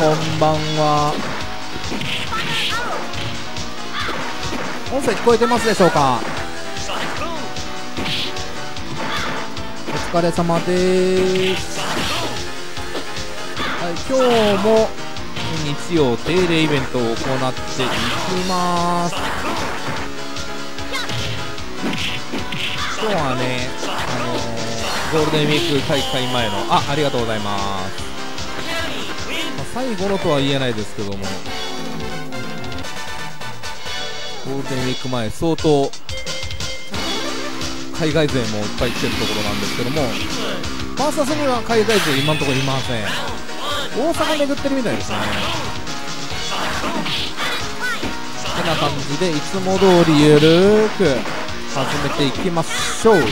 こんばんは。音声聞こえてますでしょうか。お疲れ様です。はい、今日も日曜定例イベントを行っていきます。今日はね、ゴールデンウィーク大会前のありがとうございます。最後のとは言えないですけども、ゴールデンウィーク前相当海外勢もいっぱい来てるところなんですけども、ファーサスには海外勢今のところいません。大阪巡ってるみたいですね。こんな感じでいつも通りゆるーく始めていきましょう。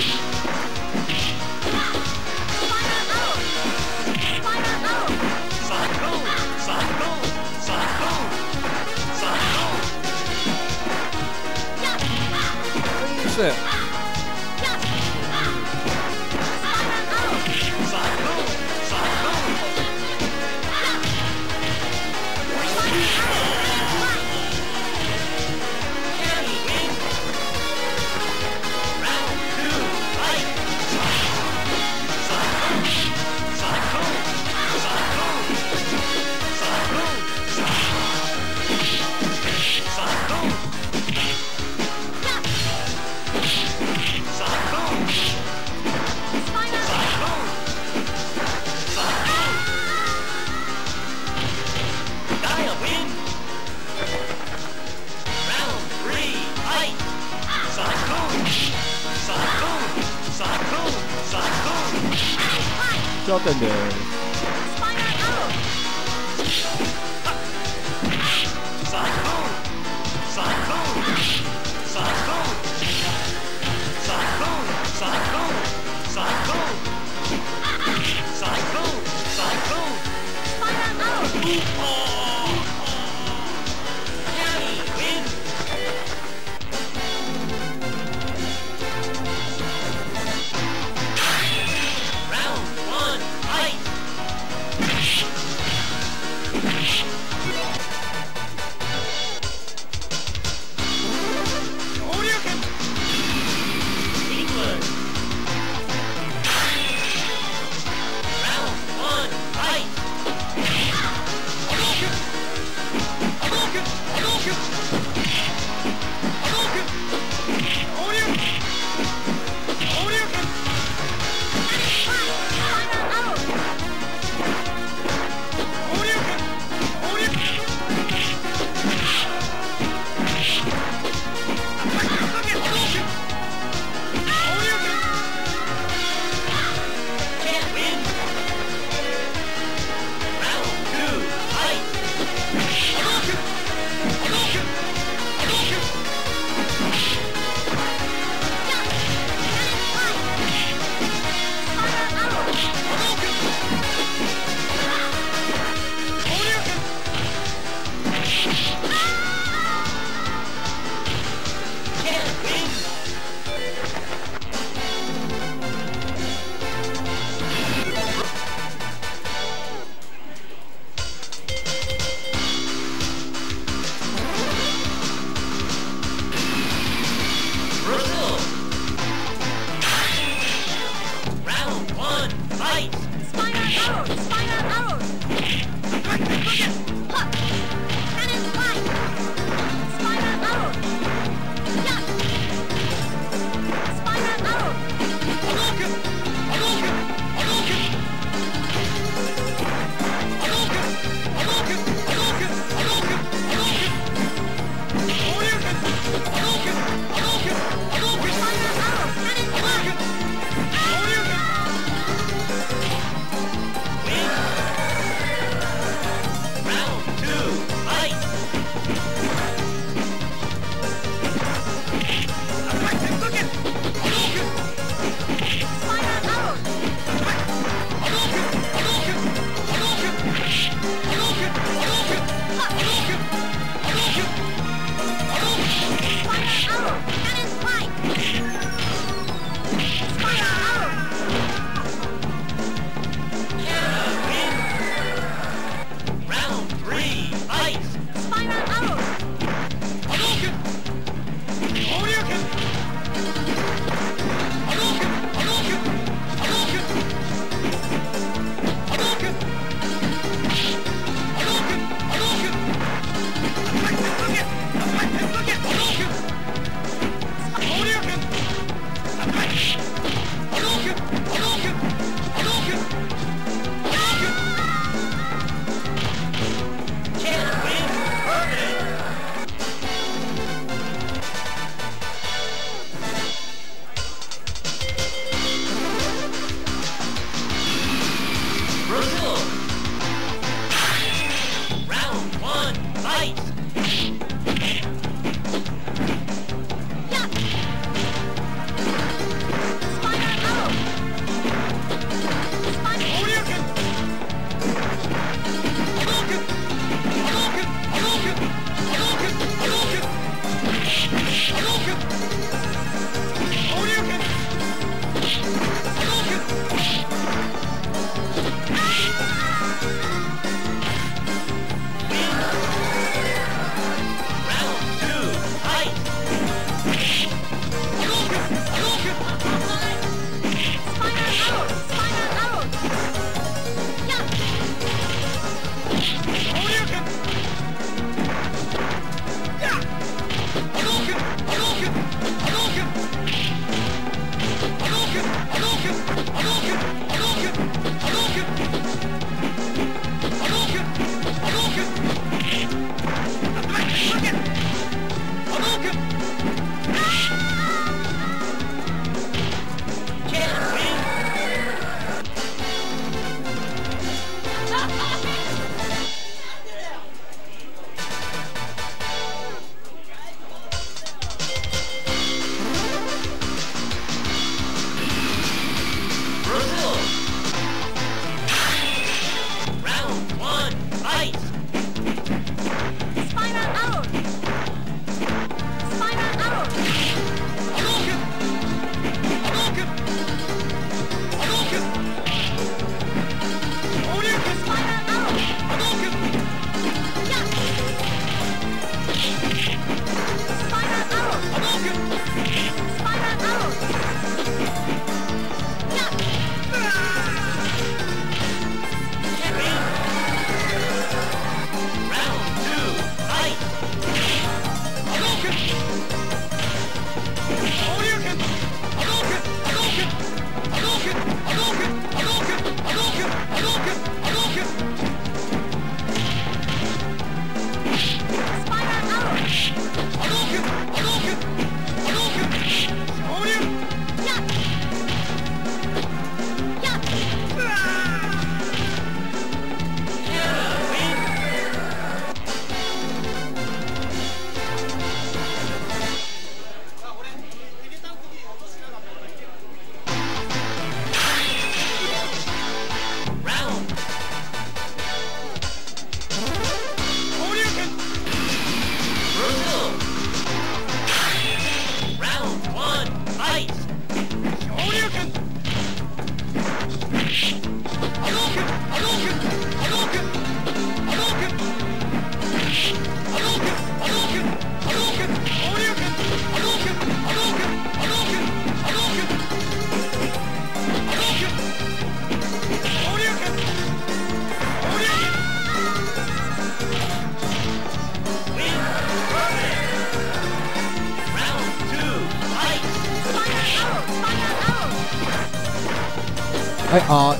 哎啊！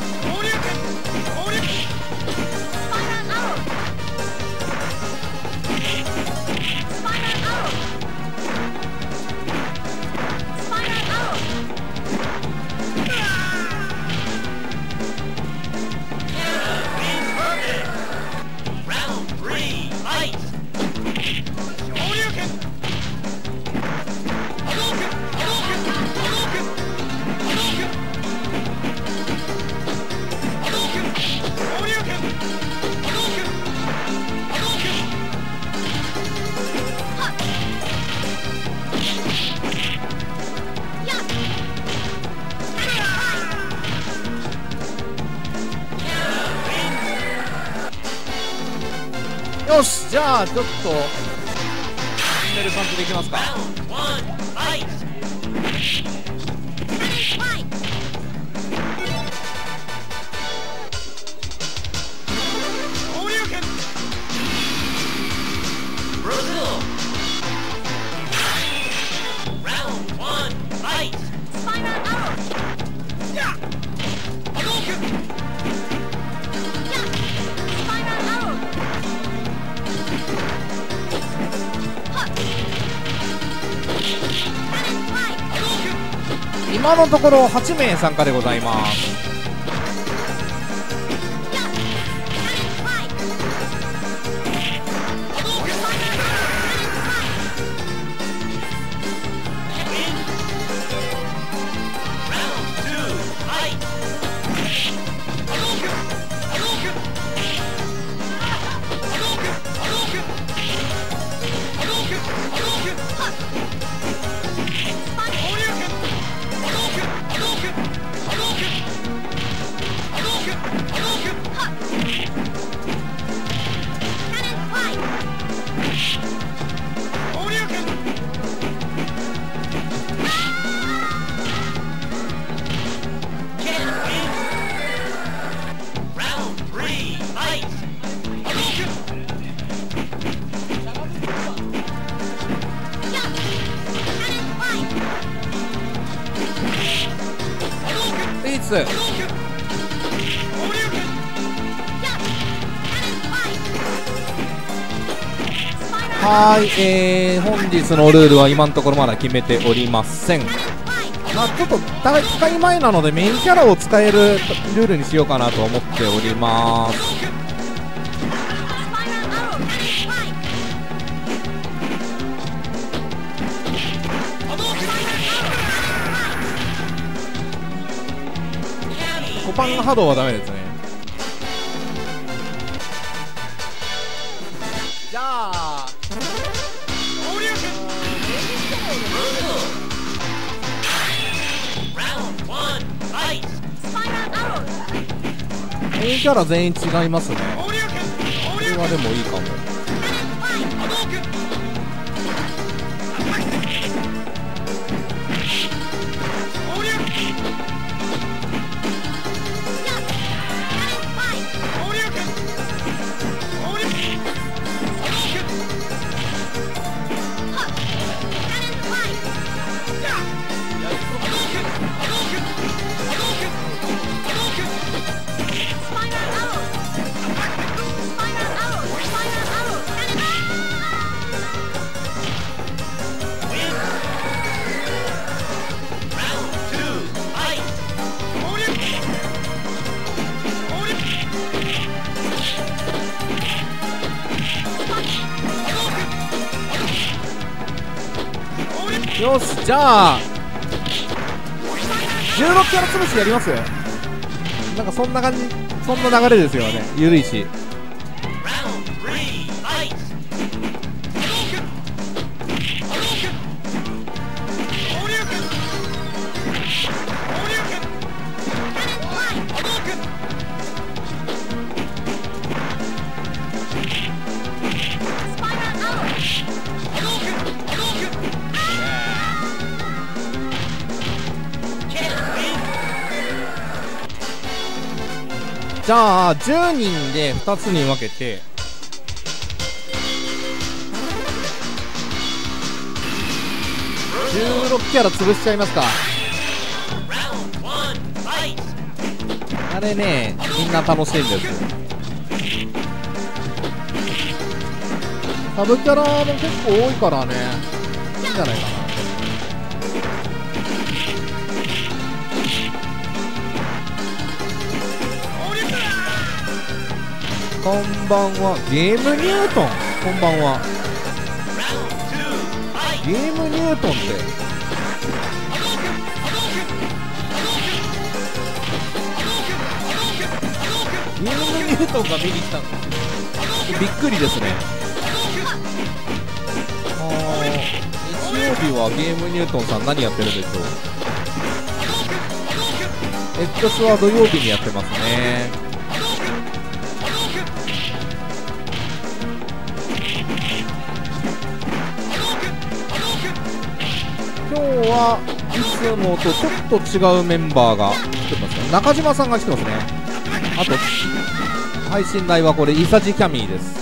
よし、じゃあちょっとステルパンプでいきますか。今のところ8名参加でございます。はい、本日のルールは今のところまだ決めておりません。まあ、ちょっと使い前なのでメインキャラを使えるルールにしようかなと思っております。コパンの波動はダメですね。じゃあメインキャラ全員違いますね。これはでもいいかも。よし、じゃあ16キャラ潰しやります。なんかそんな感じ、そんな流れですよね。ゆるいし。じゃあ10人で2つに分けて、16キャラ潰しちゃいますか。あれね、みんな楽しいんですよ。サブキャラも結構多いからね、いいんじゃないかな。こんばんは、ゲームニュートン。こんばんは。ゲームニュートンってゲームニュートンが見に来たのびっくりですね。日曜日はゲームニュートンさん何やってるんでしょう。 X は土曜日にやってますね。今日はいつもとちょっと違うメンバーが来てますね。中島さんが来てますね。あと配信台はこれイサジキャミーです。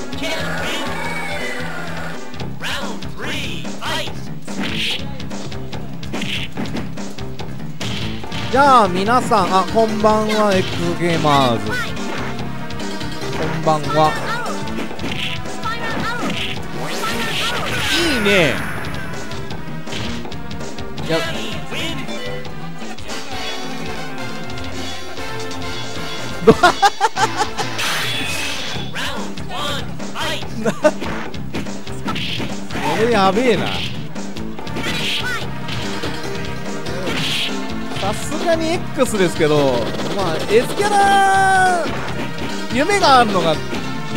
じゃあ皆さん、あ、こんばんは。 X ゲーマーズ、こんばんは。いいね。いや、俺やべえな。さすがに X ですけど、まあ S キャラ夢があるのが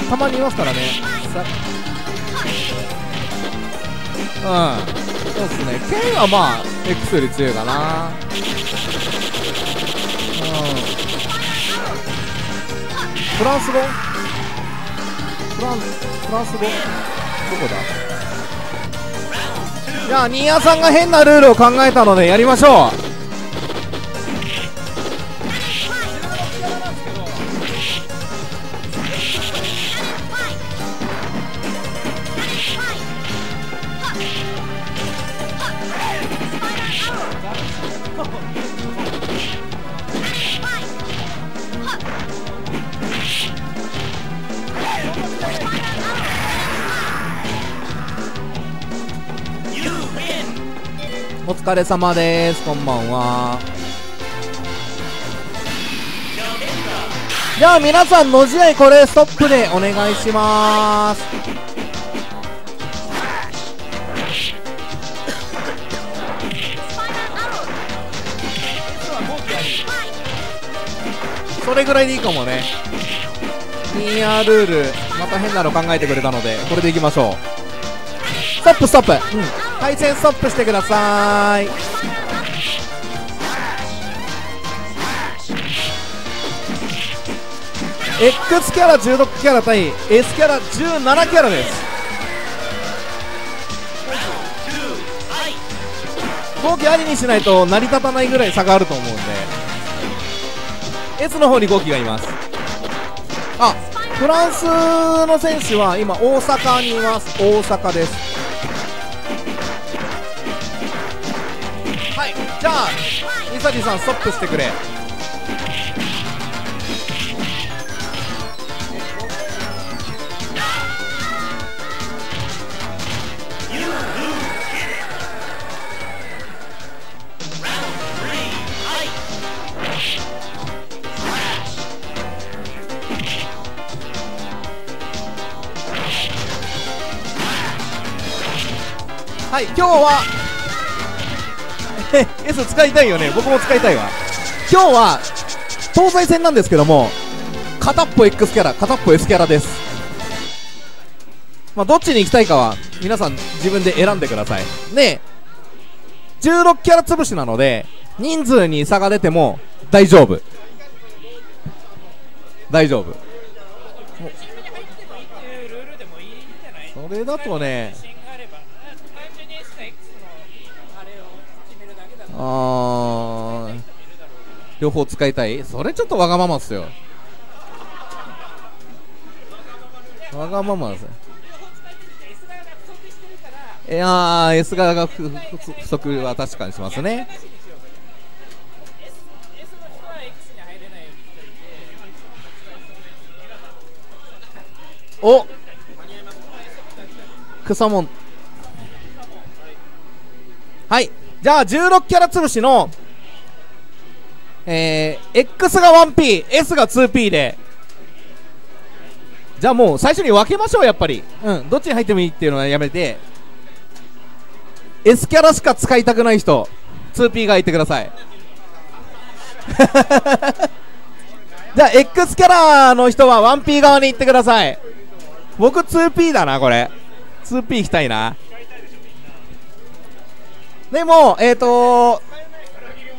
たまにいますからね。うん、そうっすね。 K はまあ X より強いかな。うん、フランス語、フランス語どこだ。じゃあ新谷さんが変なルールを考えたのでやりましょう。お疲れ様です。こんばんは。じゃあ皆さん、の試合これストップでお願いします。それぐらいでいいかもね。 PR ルールまた変なの考えてくれたので、これでいきましょう。ストップストップ、うん、対戦ストップしてくださーい。X キャラ16キャラ対 S キャラ17キャラです。合気ありにしないと成り立たないぐらい差があると思うんで、 S の方に合気がいます。あ、フランスの選手は今大阪にいます。大阪です。はい、じゃあイサジさんストップしてくれ。はい、今日はS 使いたいよね。僕も使いたいわ。今日は東西戦なんですけども、片っぽ X キャラ片っぽ S キャラです。まあ、どっちに行きたいかは皆さん自分で選んでください。で16キャラ潰しなので、人数に差が出ても大丈夫大丈夫。それだとね、あー、両方使いたい。それちょっとわがままっすよ。わがままです。いやー、 S 側が不足は確かにしますね。おっ、草もん。はい、じゃあ16キャラ潰しのX が 1P、S が 2P で、じゃあもう最初に分けましょう、やっぱり。どっちに入ってもいいっていうのはやめて、 S キャラしか使いたくない人 2P がいてください。じゃあ X キャラの人は 1P 側に行ってください。僕 2P だな、これ 2P 行きたいな。でも1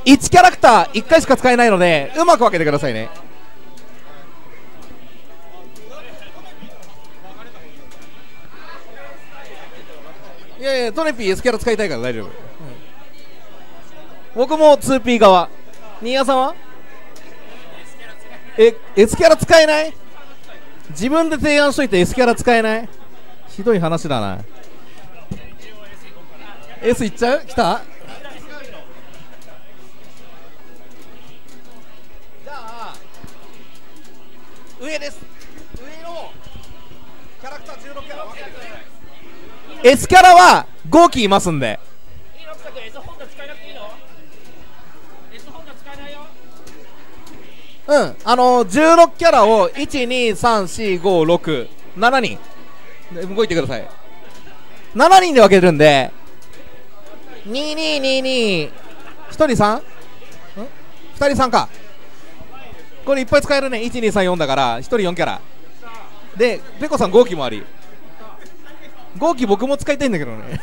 キャラクター1回しか使えないのでうまく分けてくださいね。いやいや、トネピー S キャラ使いたいから大丈夫、うん、僕も 2P 側。新谷さんは S キャラ使えない、自分で提案しといて S キャラ使えない、ひどい話だな。 S いっちゃう、来た。上です、上のキャラクター16キャラ分けてください。 S キャラは5機いますんで。いいの、草君 S 本が使えなくていいの、 S 本が使えないよ。16キャラを 1,2,3,4,5,6,7 人動いてください。7人で分けるんで、2222 1人 3? 2人3か。これいっぱい使えるね。 1,2,3,4 だから1人4キャラで、ペコさん5機もあり、5機僕も使いたいんだけどね。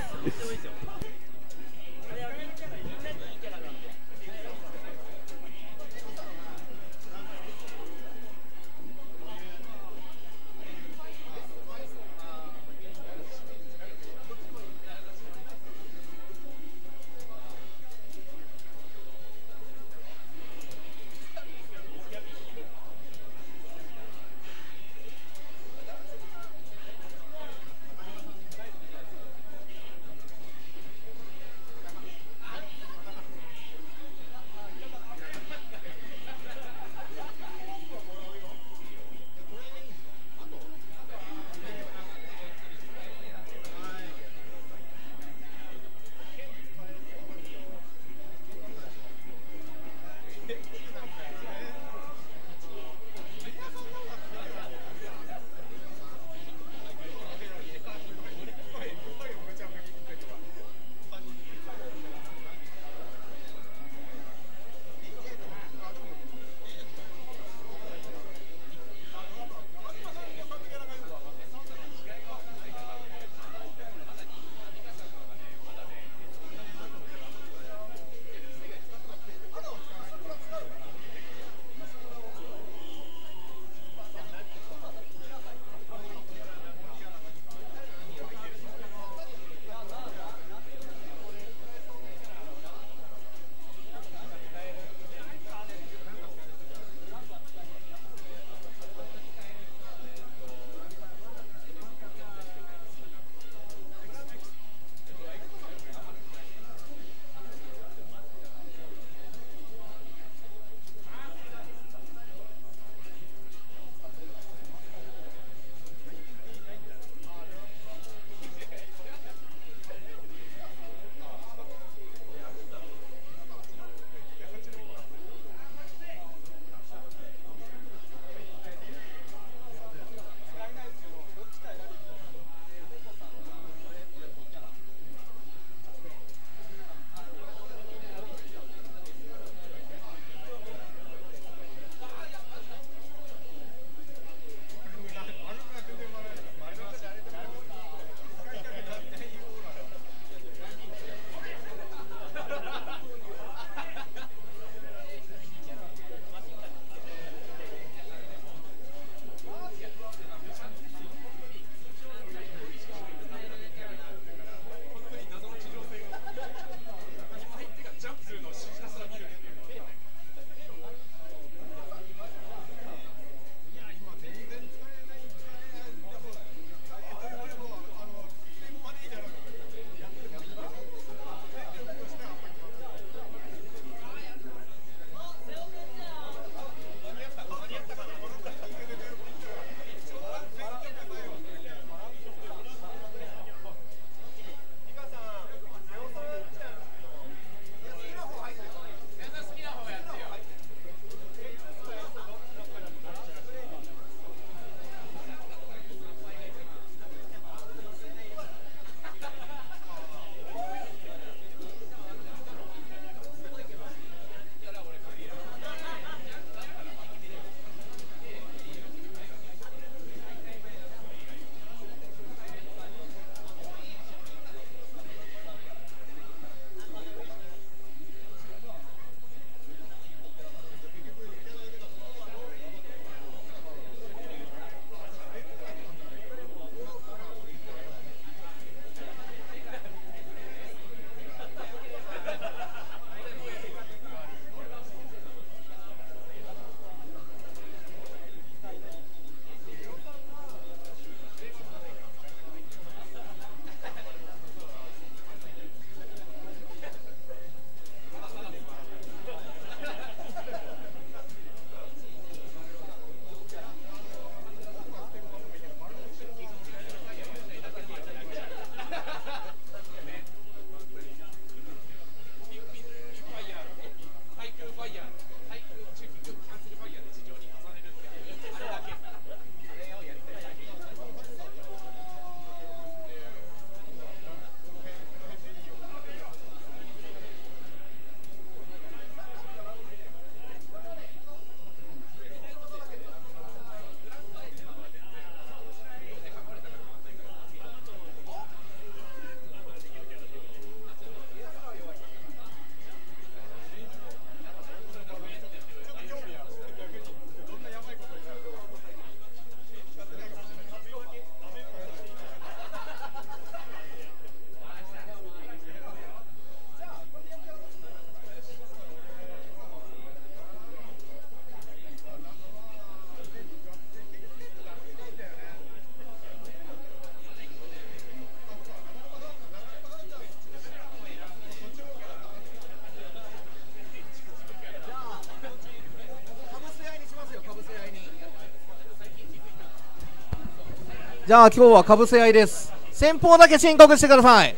じゃあ今日はかぶせ合いです。先方だけ申告してください。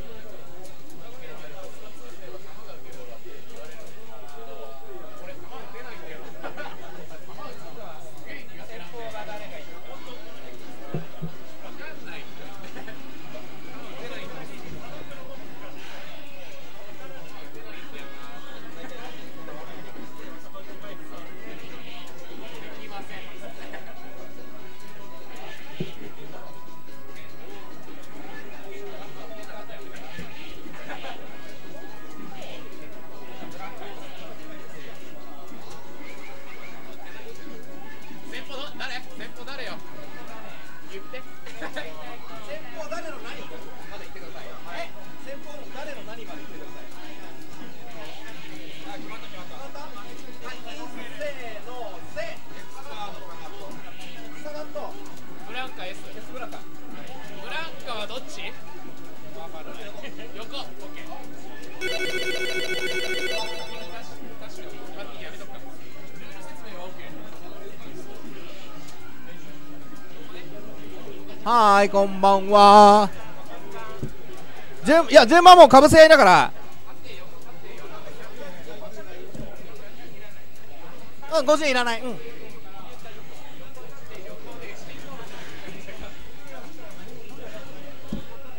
はい、こんばんは。順番もうかぶせ合いだから、うん、50いらない。うん、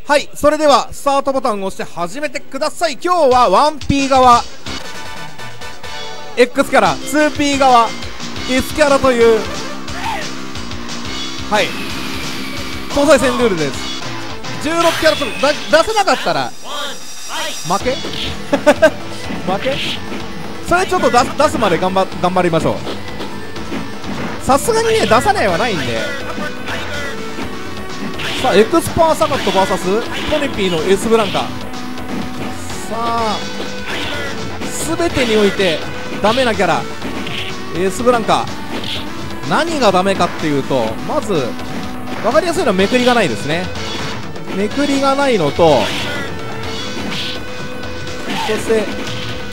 はい、それではスタートボタンを押して始めてください。今日は 1P 側 X キャラ、 2P 側 S キャラという、はい、総裁戦ルールです。16キャラと出せなかったら負け負け。それちょっと出すまで頑張りましょう。さすがにね、出さないはないんで。さあ、エクスパーサガット VS ポニピーの S ブランカ。さあ、全てにおいてダメなキャラ S ブランカ。何がダメかっていうと、まず分かりやすいのはめくりがないですね。めくりがないのと、そして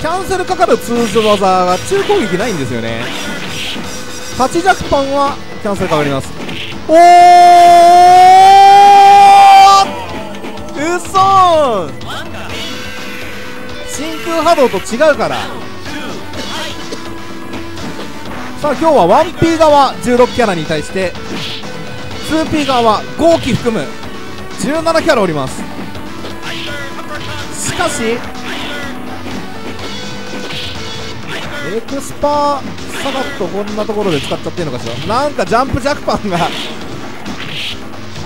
キャンセルかかるツーズ技が中攻撃ないんですよね。立ちジャックパンはキャンセルかかります。おー、うそー、真空波動と違うから。さあ、今日は 1P 側16キャラに対して、2P 側は5機含む17キャラおります。しかしエクスパーサガットこんなところで使っちゃってるのかしら。なんかジャンプジャックパンがあ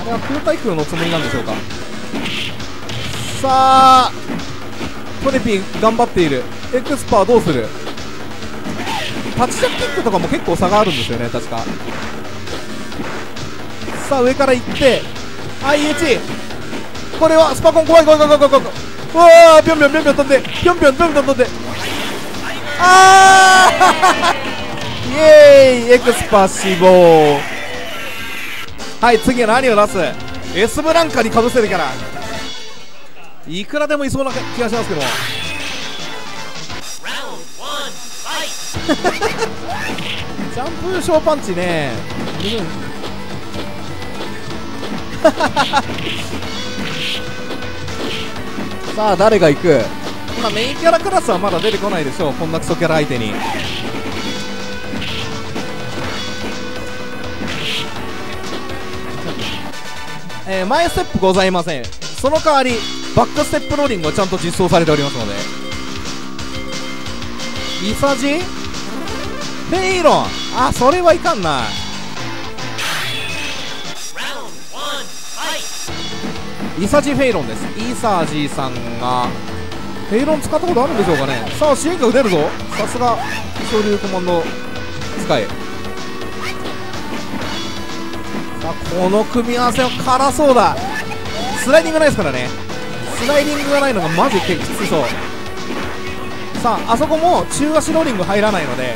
れは空対空のつもりなんでしょうか。さあ、トネピー頑張っている。エクスパーどうする。タッチジャックキックとかも結構差があるんですよね、確か。さあ、上から行って IH、 これはスパコン怖い怖い怖い怖い怖い。うわー、ぴょんぴょんぴょんぴょん飛んで、ぴょんぴょんぴょん飛んで、あーイエーイ、エクスパ死亡。はい、次は何を出す。 S ブランカにかぶせるキャラいくらでもいそうな気がしますけどジャンプショーパンチね、うんさあ、誰が行く。今メインキャラクラスはまだ出てこないでしょう、こんなクソキャラ相手に。前ステップございません。その代わりバックステップローリングはちゃんと実装されておりますので。イサジフェイロン、あ、それはいかんな。イサジフェイロンです。イサジさんがフェイロン使ったことあるんでしょうかね。さあ、支援が出るぞ。さすが恐竜コマンド使え。さあ、この組み合わせは辛そうだ。スライディングないですからね。スライディングがないのがマジできつそう。さあ、あそこも中足ローリング入らないので、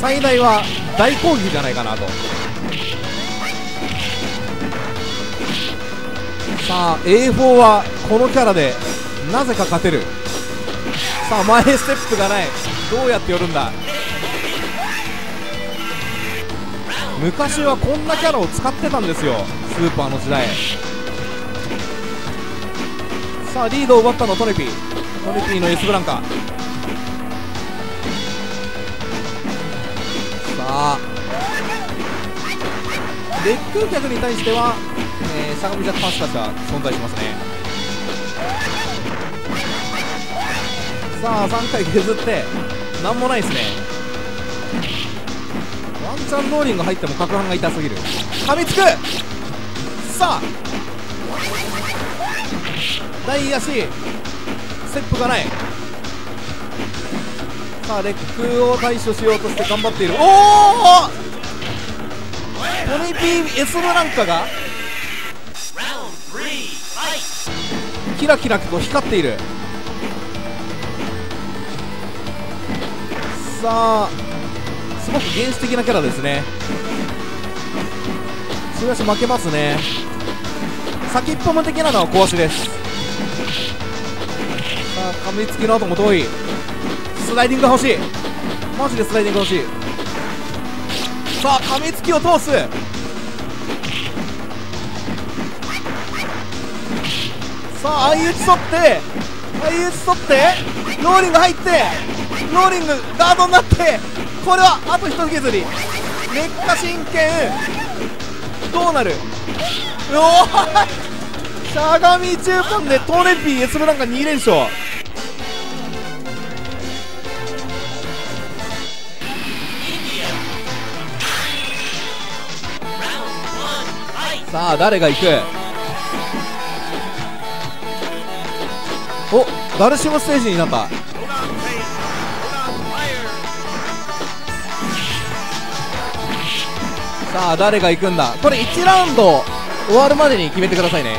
最大は大攻撃じゃないかなと。さあ、 A4 はこのキャラでなぜか勝てる。さあ、前ステップがない。どうやって寄るんだ。昔はこんなキャラを使ってたんですよ。スーパーの時代。さあリードを奪ったのトネピー。トネピーのエスブランカ。さあレック客に対しては、相模ジャックパスたちは存在しますね。さあ3回削ってなんもないですね。ワンチャンローリング入っても攪拌が痛すぎる。噛みつく。さあ大足ステップがない。さあレックを対処しようとして頑張っている。おお、トネピー S ブランカがキラキラと光っている。さあすごく原始的なキャラですね。強し負けますね。先っぽも的なのは壊しです。さあ噛みつきの後も遠い。スライディングが欲しい。マジでスライディングが欲しい。さあ噛みつきを通す。さあ相打ち取って相打ち取ってローリング入ってローリングガードになって、これはあと一削り。劣化神剣どうなる。おおしゃがみ中盤でトネピー S ブランカ2連勝。さあ誰が行く。おダルシムステージになった。さあ誰が行くんだ。これ1ラウンド終わるまでに決めてくださいね。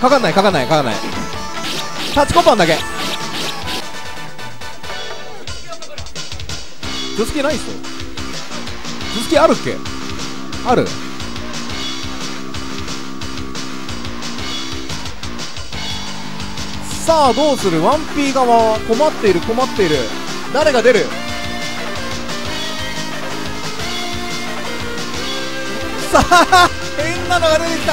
かかんないかかんないかかんない。タッチコパンだけ。頭突きないっすよ。頭突きあるっけ。ある。さあどうする。1P 側困っている困っている。誰が出る。さあ変なのが出てきた。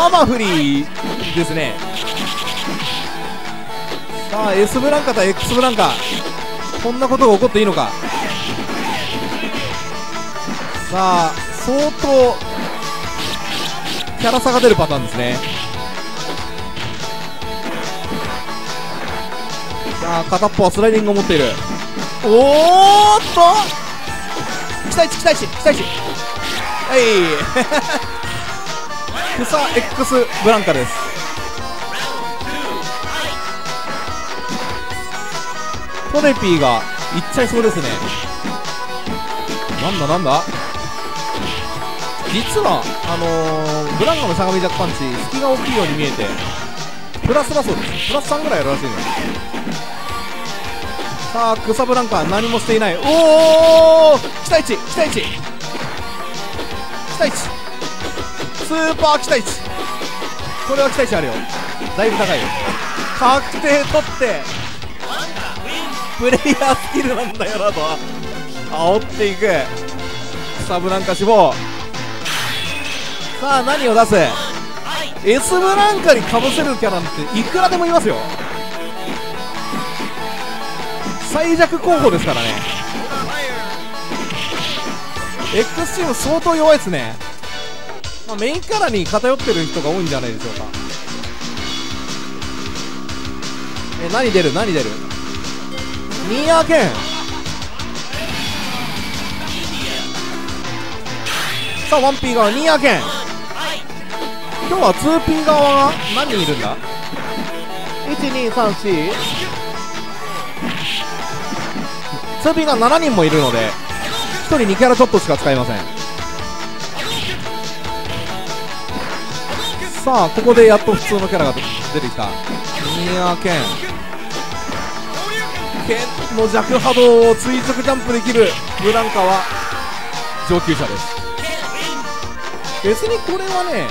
ママフリーですね。さあ S ブランカ対 X ブランカ、こんなことが起こっていいのか。さあ相当キャラ差が出るパターンですね。さあ片っぽはスライディングを持っている。おーっと期待値期待値期待値、はいクサXブランカです。トネピーがいっちゃいそうですね。なんだなんだ。実はブランカのしゃがみジャックパンチ隙が大きいように見えてプラスだそうです。プラス3ぐらいあるらしいね。さあ草ブランカ何もしていない。おお期待値期待値期待値スーパー期待値。これは期待値あるよ。だいぶ高いよ。確定取ってプレイヤースキルなんだよなと煽っていく草ブランカ死亡。さあ何を出す。 S ブランカにかぶせるキャラなんていくらでもいますよ。最弱候補ですからね。 X チーム相当弱いですね。まあ、メインキャラに偏ってる人が多いんじゃないでしょうか。何出る何出る。ニーアーケン。さあ 1P 側ニーアーケン。今日は 2P 側が何人いるんだ。1234スーピーが7人もいるので1人2キャラちょっとしか使えません。さあここでやっと普通のキャラが出てきた。ニアケン剣の弱波動を垂直ジャンプできるブランカは上級者です。別にこれはね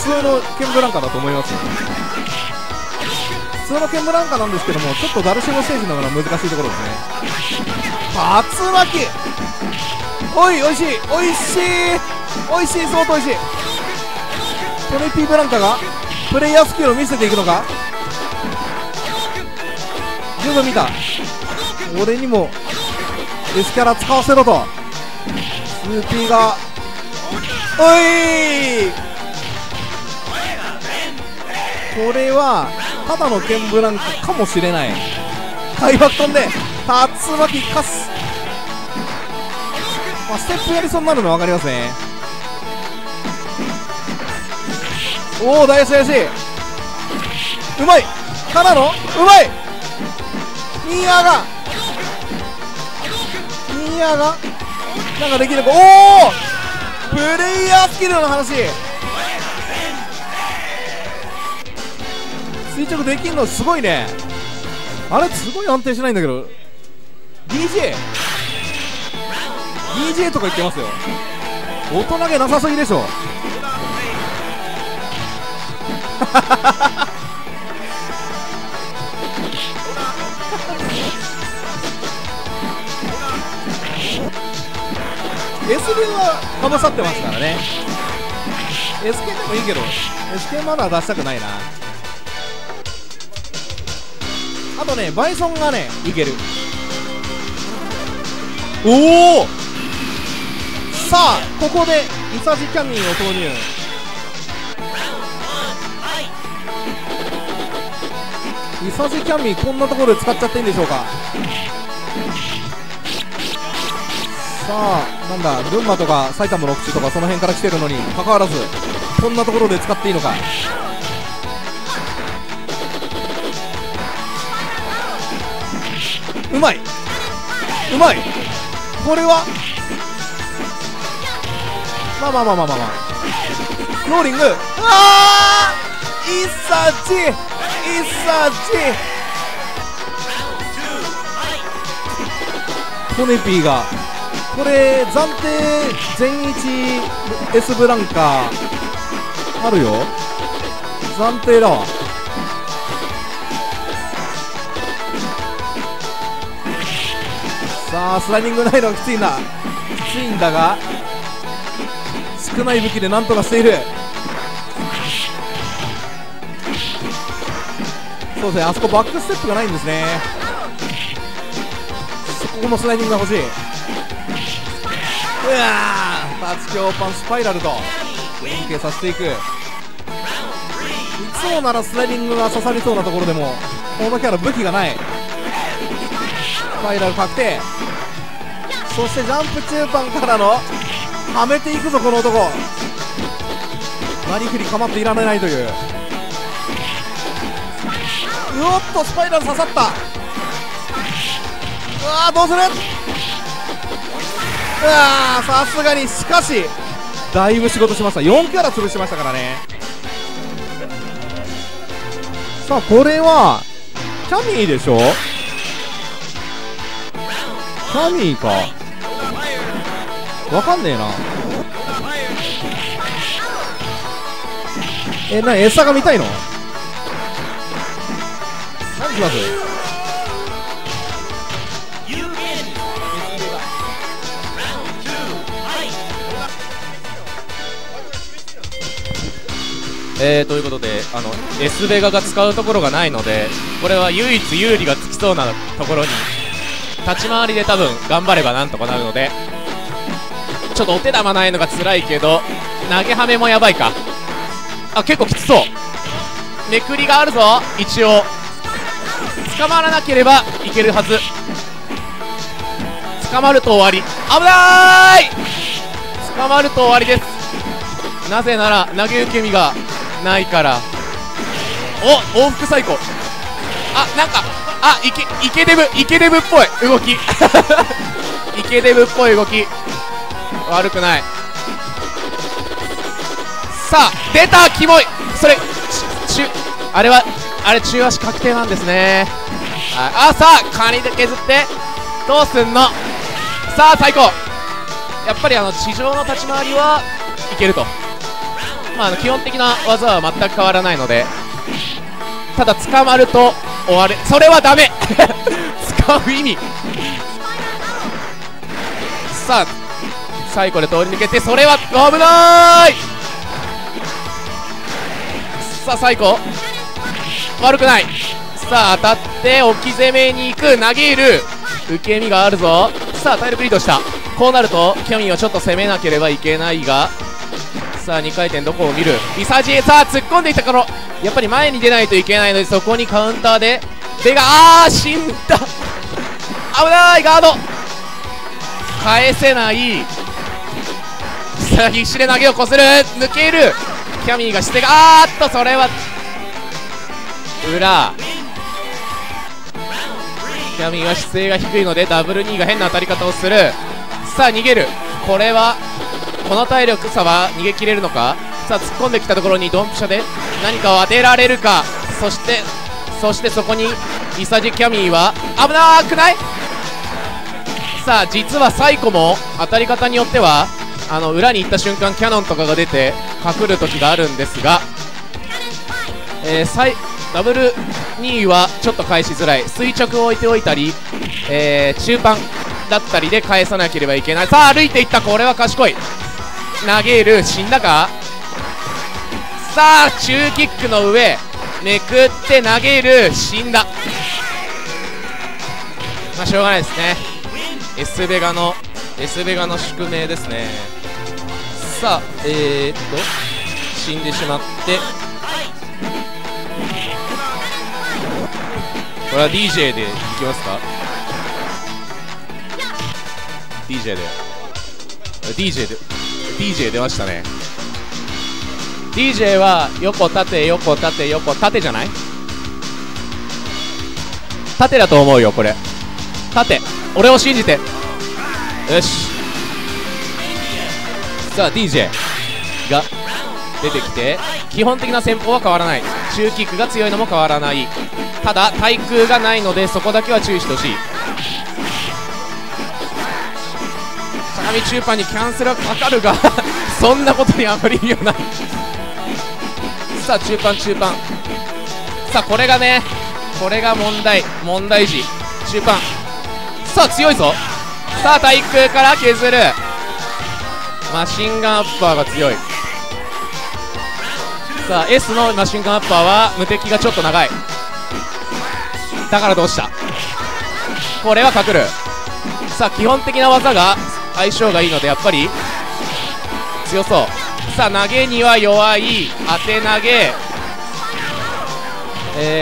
普通の剣ブランカだと思いますよ。通の剣舞なんかなんですけども、ちょっとダルシムステージのが難しいところですね。竜巻、おい、おいしい、おいしい、おいしい、相当おいしい。トリピーブランカがプレイヤースキルを見せていくのか。十分見た。俺にも S キャラ使わせろと。スーピーが、おいー、これはただの剣舞なんかもしれない。開幕飛んで竜巻かす、まあ、ステップやりそうになるの分かりますね。おお、大吉大吉、うまいかなの、うまい、ニーヤーが、ニーヤーがなんかできる。おお、プレイヤースキルの話、垂直できるのすごいね。あれすごい安定しないんだけど、 DJ とか言ってますよ。大人げなさすぎでしょS 流はかぶさってますからね。 SK でもいいけど SK まだ出したくないな。あとね、バイソンがね、いける。おお、さあ、ここでイサジキャミンを投入。イサジキャミン、こんなところで使っちゃっていいんでしょうか。さあ、なんだ、群馬とか埼玉の奥地とかその辺から来てるのにかかわらず、こんなところで使っていいのか。うまい、うまい、これはまあまあまあまあまあまあ、ローリング、あー、イサジ、イサジ、コネピーがこれ暫定全一 S ブランカあるよ、暫定だわ。さあ、スライディングないのはきついんだ、きついんだが、少ない武器でなんとかしている。そうですね、あそこバックステップがないんですね。ここもスライディングが欲しい。うわー、立ち強パンスパイラルと連携させていく。いつもならスライディングが刺さりそうなところでも、このキャラ武器がない。スパイラル確定、そしてジャンプ中盤からのはめていくぞこの男。なりふり構っていられないという。うおっと、スパイラル刺さった。うわー、どうする。うわー、さすがに、しかしだいぶ仕事しました。4キャラ潰しましたからね。さあ、これはキャミーでしょ、キャミーか、わかんねえな。え、なに、餌が見たいの、何します。ということで、エスベガが使うところがないので、これは唯一有利がつきそうなところに立ち回りで多分頑張ればなんとかなるので、ちょっとお手玉ないのが辛いけど、投げはめもやばいか。あ、結構きつそう。めくりがあるぞ、一応捕まらなければいけるはず。捕まると終わり、危なーい、捕まると終わりです。なぜなら投げ受け身がないから。お、往復最高。あ、なんか、あ、イケデブっぽい動きイケデブっぽい動き、悪くない。さあ、出た、キモい。それ、あれは、あれ、中足確定なんですね。あ、さあ、カニで削って、どうすんの。さあ、最高。やっぱり地上の立ち回りはいけると。まあ、基本的な技は全く変わらないので、ただ捕まると終わる。それはダメ使う意味さあ最後で通り抜けて、それは危ないさあ最後悪くない。さあ当たって置き攻めに行く、投げる受け身があるぞ。さあ体力リードした。こうなるとキャミンはちょっと攻めなければいけないが、さあ2回転どこを見るリサジエ。さあ突っ込んでいったからやっぱり前に出ないといけないので、そこにカウンターで手が死んだ危ないガード返せない。さあ必死で投げをこする、抜けるキャミーがしてがそれは裏。キャミーは姿勢が低いのでダブル2が変な当たり方をする。さあ逃げる、これはこの体力差は逃げ切れるのか。さあ突っ込んできたところにドンピシャで何かを当てられるか。そしてそこにイサジキャミーは危なくない。さあ実はサイコも当たり方によっては裏に行った瞬間キャノンとかが出て隠る時があるんですが、ダブル2はちょっと返しづらい。垂直を置いておいたり、中盤だったりで返さなければいけない。さあ歩いていった、これは賢い。投げる死んだか。さあ中キックの上めくって投げる死んだ。まあしょうがないですね、エスベガの宿命ですね。さあ死んでしまって、これは DJ でいきますか。 DJ 出ましたね。 DJ は横縦横縦横縦じゃない、縦だと思うよこれ、縦。俺を信じて、よし。さあ DJ が出てきて、基本的な戦法は変わらない、中キックが強いのも変わらない、ただ対空がないのでそこだけは注意してほしい。鏡中パンにキャンセルはかかるがそんなことにあまり意味はないさあ中パンさあこれが問題児中パン。さあ強いぞ。さあ対空から削る、マシンガンアッパーが強い。さあ S のマシンガンアッパーは無敵がちょっと長い、だからどうした。これは隠る。さあ基本的な技が相性がいいのでやっぱり強そう。さあ投げには弱い、当て投げ、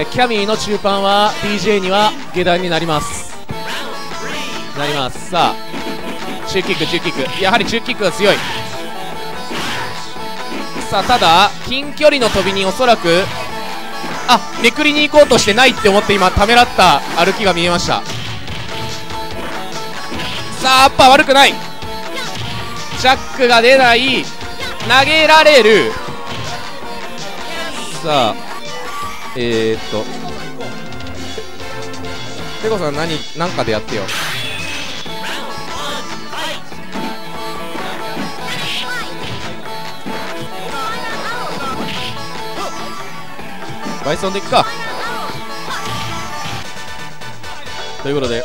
キャミーの中盤は DJ には下段になります。さあ中キック、やはり中キックが強い。さあただ近距離の飛びにおそらくめくりに行こうとしてないって思って今ためらった歩きが見えました。さあアッパー悪くない、ジャックが出ない、投げられる。さあペコさん何かでやってよ。バイソンでいくかということで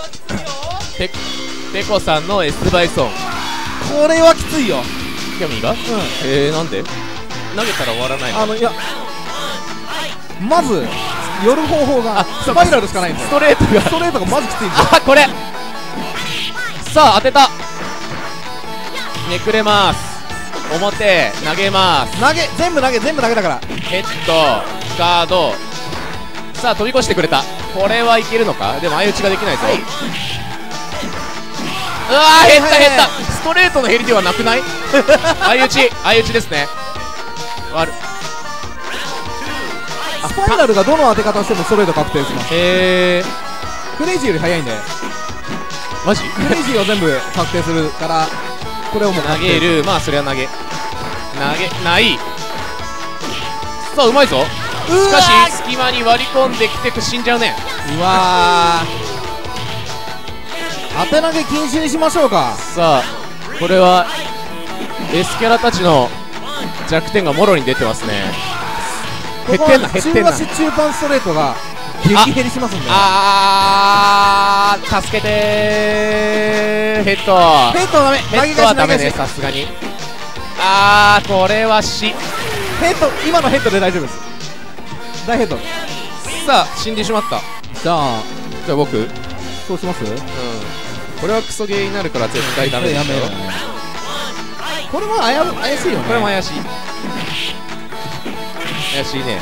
ペコさんの S バイソン、これはきついよ。キャミーがなんで投げたら終わらないの。いやまず寄る方法がスパイラルしかないんだよ。ストレートがまずきついんだよこれ。さあ当てた、めくれます、表投げます、全部投げだからヘッドガード。さあ飛び越してくれた、これはいけるのか。でも相打ちができないぞ、うわー減った、ストレートの減りではなくない相打ちですね。スパイラルがどの当て方してもストレート確定します。クレイジーより速いんで、マジクレイジーを全部確定するからこれをもう投げる。まあそれは投げない。さあうまいぞ、しかし隙間に割り込んできて死んじゃうね。うわー当て投げ禁止にしましょうか。さあこれは S キャラたちの弱点がもろに出てますね。減ってんな、減ってんな。中足中盤ストレートが激減りしますんで。ああ、助けてー。ヘッドはダメ、ヘッドはダメね、さすがに。ああ、これはしヘッド、今のヘッドで大丈夫です。大ヘッド。さあ、死んでしまった。じゃあ僕そうします。うん、これはクソゲーになるから絶対ダメでしょ。これも怪しいよね。これも怪しい、怪しいね。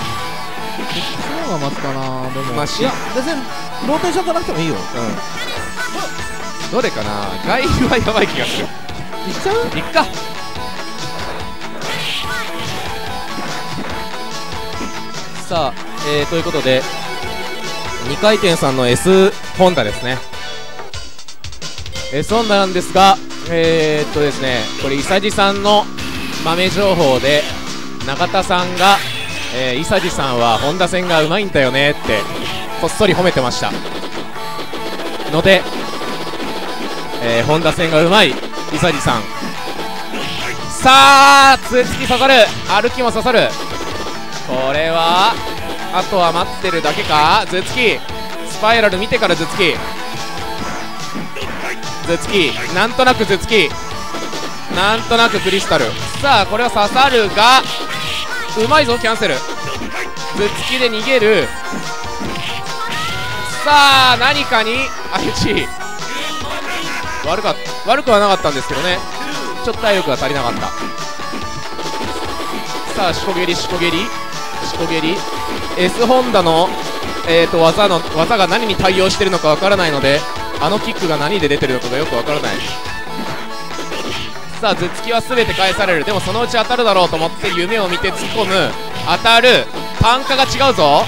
こっちの方がマシかな。でもマシ、いや別にローテーション取らなくてもいいよ。うん、どれかな。外遊はやばい気がする。いっちゃう。いっか。さあ、ということで2回転さんの S ホンダですね。 S ホンダなんですが、ですね、これイサジさんの豆情報で永田さんが、イサジさんはホンダ戦がうまいんだよねってこっそり褒めてましたので、ホンダ戦がうまいイサジさん。さあ、杖つき刺さる、歩きも刺さる。これはあとは待ってるだけか。頭突きスパイラル見てから頭突き、頭突きなんとなく、頭突きなんとなく、クリスタル。さあ、これは刺さるがうまいぞ、キャンセル。頭突きで逃げる。さあ、何かに相打ち。悪くはなかったんですけどね、ちょっと体力が足りなかった。さあ、しこげりしこげりしこげり。S ホンダの、技が何に対応してるのかわからないので、あのキックが何で出てるのかがよくわからない。さあ、頭突きは全て返される。でもそのうち当たるだろうと思って夢を見て突っ込む。当たる。単価が違うぞ。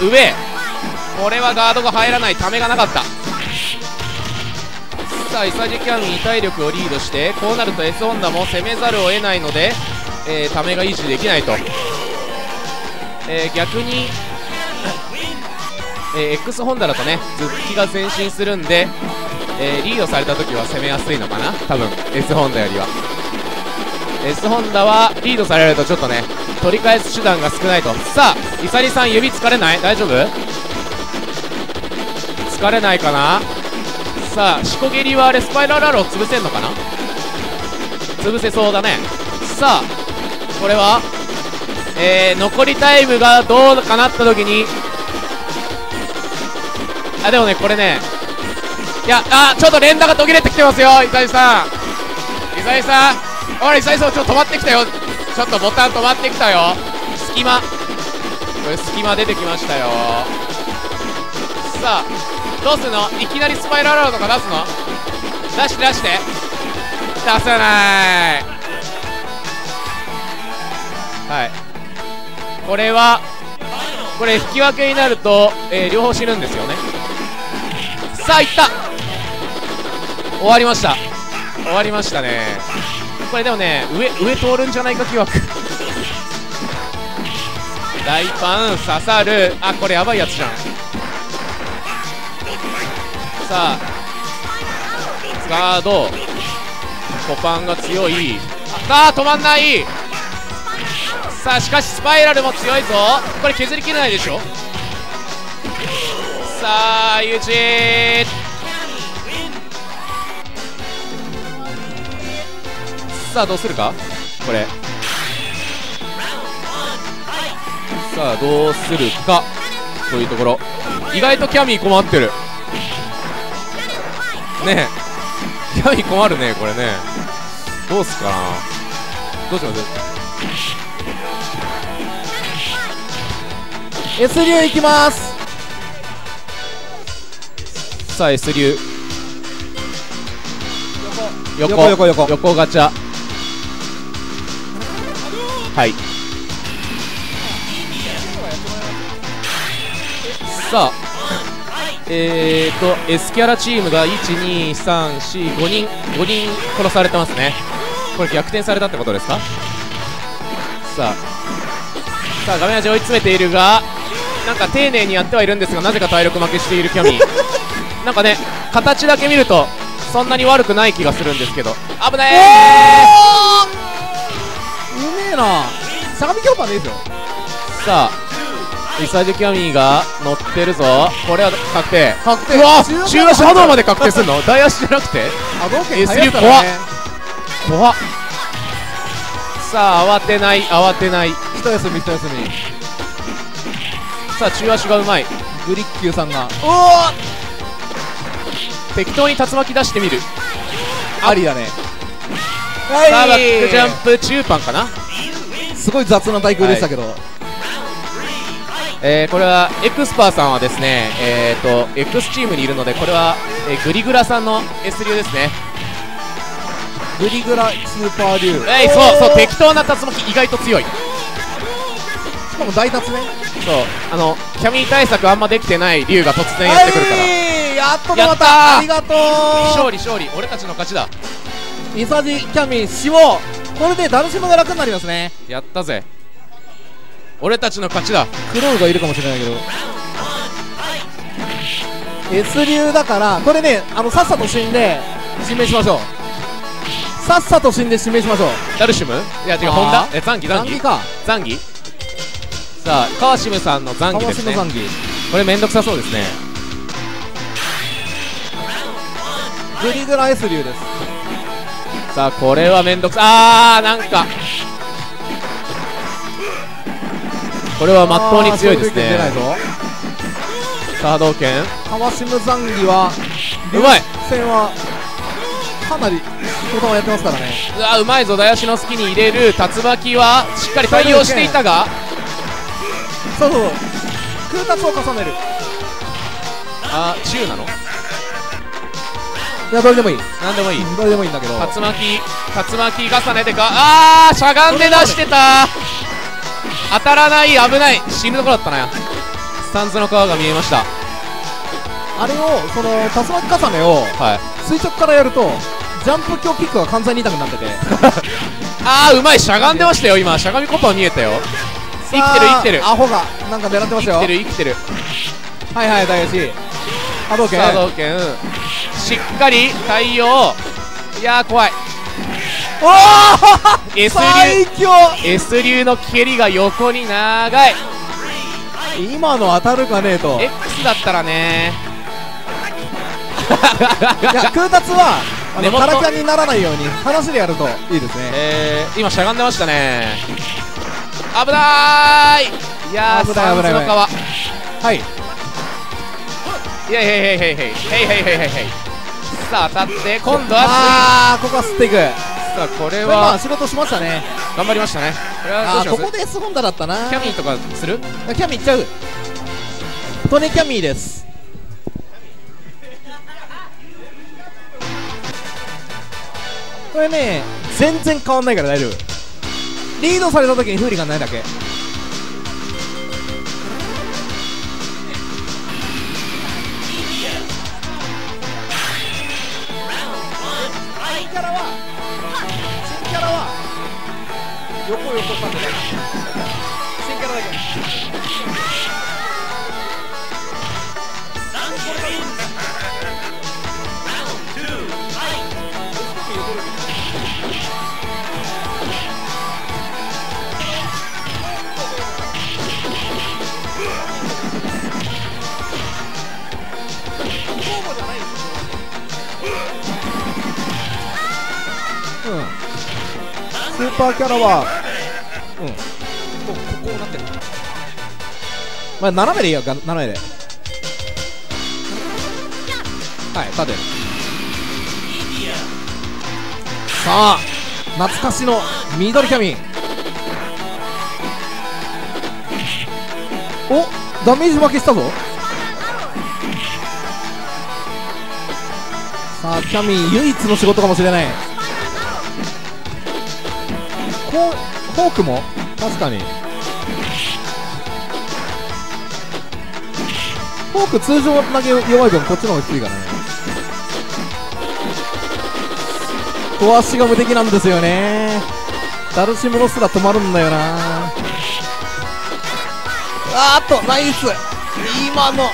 上、これはガードが入らない。ためがなかった。さあ、イサジキャンに体力をリードして、こうなると S ホンダも攻めざるを得ないので、ためが維持できないと。逆に、X ホンダだとね、頭突きが前進するんで、リードされた時は攻めやすいのかな、多分 S ホンダよりは。 S ホンダはリードされるとちょっとね、取り返す手段が少ないと。さあ、イサリさん指疲れない？大丈夫？疲れないかな。さあ、しこ蹴りはあれスパイラルアロー潰せんのかな。潰せそうだね。さあ、これは残りタイムがどうかなった時に、あ、でもね、これね、いや、あ、ちょっと連打が途切れてきてますよ。イサイさん、イサイさん、おい、イサイさん、ちょっと止まってきたよ。ちょっとボタン止まってきたよ。隙間、これ隙間出てきましたよ。さあ、どうするの。いきなりスパイラルアローとか出すの。出して出せない。はい、これはこれ引き分けになると、両方死ぬんですよね。さあ、いった。終わりました、終わりましたね。これでもね、上通るんじゃないか疑惑。大パン刺さる。あ、これやばいやつじゃん。さあ、ガードコパンが強い。さあ、止まんない。さあ、しかしスパイラルも強いぞ。これ削りきれないでしょ。さあ、ユージー、さあ、どうするかこれ。さあ、どうするかというところ。意外とキャミー困ってるねえ。キャミー困るね、これね。どうすっかな。どうします？S 流行きます。さあ、 S 流横ガチャ。はい、さあ、S キャラチームが12345人、5人殺されてますね。これ逆転されたってことですか。さあ、画面味追い詰めているが、なんか丁寧にやってはいるんですが、なぜか体力負けしているキャミー。なんかね、形だけ見るとそんなに悪くない気がするんですけど。危ない。うめえな。相模キョーパーでいいですよ。さあイサジキャミが乗ってるぞ。これは確定、確定。うわー、中足波動まで確定するの。台足じゃなくて波動拳速いからね。怖っ。さあ慌てない、慌てない、一休み一休み。さあ中足がうまいグリッキューさんが、おお適当に竜巻出してみるありだね。さあバックジャンプ中パンかな。すごい雑な対空でしたけど、はい、これはエクスパーさんはですね、エクスチームにいるので、これは、グリグラさんの S 流ですね。グリグラスーパー流、そうそう、適当な竜巻意外と強い。しかも大達ね。そう、キャミ対策あんまできてない竜が突然やってくるから、やっとまた、ありがとう、勝利勝利、俺たちの勝ちだ。イサジキャミ死亡、これでダルシムが楽になりますね。やったぜ、俺たちの勝ちだ。クロールがいるかもしれないけど S 流だから、これね、さっさと死んで指名しましょう。さっさと死んで指名しましょう。ダルシム、いや違う、ホンダ、ザンギ、ザンギか、ザンギ。さあ川島さんのザンギですね。これめんどくさそうですね。グリグラ S 流です。さあこれはめんどくさ、なんかこれはまっとうに強いですね。さあ同拳川島ザンギはうまい戦はかなりボタンをやってますからね。うわうまいぞ。ダヤシの隙に入れる竜巻はしっかり対応していたが、そうそうそう空達を重ねる。ああ中なの、いやどれでもいい、なんでもいい、どれでもいいんだけど、竜巻重ねてか、ああしゃがんで出してた、当たらない、危ない、死ぬところだったな。スタンズの川が見えました。あれをその竜巻重ねを、はい、垂直からやるとジャンプ強キックが完全に痛くなっててああうまい、しゃがんでましたよ。今しゃがみコパ見えたよ。生きてる生きてる、アホがなんか狙ってますよ。生きてる生きてる、はいはい大吉波動拳、波動拳しっかり対応。いやー怖い。おお最強 S 流の蹴りが横に長い。今の当たるかねえと X だったらねいや空達はカラキャンにならないように話でやるといいですね。今しゃがんでましたね。危なーい。いやー危ない危ない危ない。はい、いやいやいやいやいやいやいやいやいやいや。さあ当たって今度は、ここは吸っていく。さあこれは仕事しましたね。頑張りましたね。ここで S ホンダだったな。キャミーとかする？キャミーいっちゃう。トネキャミーです。これね全然変わんないから大丈夫。リードされた時にフーリガンないだけ。横横立てない新キャラだけ。スーパーキャラはこうなってる。まあ斜めでいいよ、斜めで。はい、立て。さあ、懐かしの緑キャミン。お、ダメージ負けしたぞ。さあ、キャミン唯一の仕事かもしれない。こう、フォークも確かにフォーク通常投げ弱い分こっちの方がきついからね。小足が無敵なんですよね。ダルシムロスが止まるんだよな。あーっとナイス、今の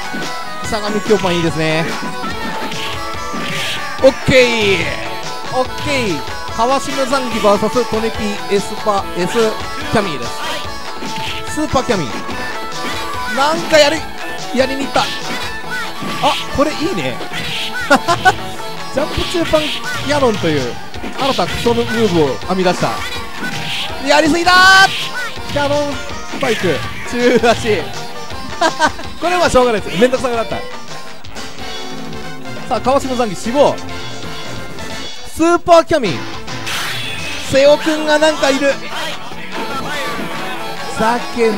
相模京パンいいですね。オッケーオッケー。川島ザンギ VS トネキ S キャミーです。スーパーキャミーなんかやりに行った。あ、これいいねジャンプ中パンキャノンという新たクソムーブを編み出した。やりすぎだー。キャノンスパイク中足これはしょうがないです。めんどくさくなった。さあ川島残機死亡。スーパーキャミー瀬尾くんがなんかいる。ふざけんな。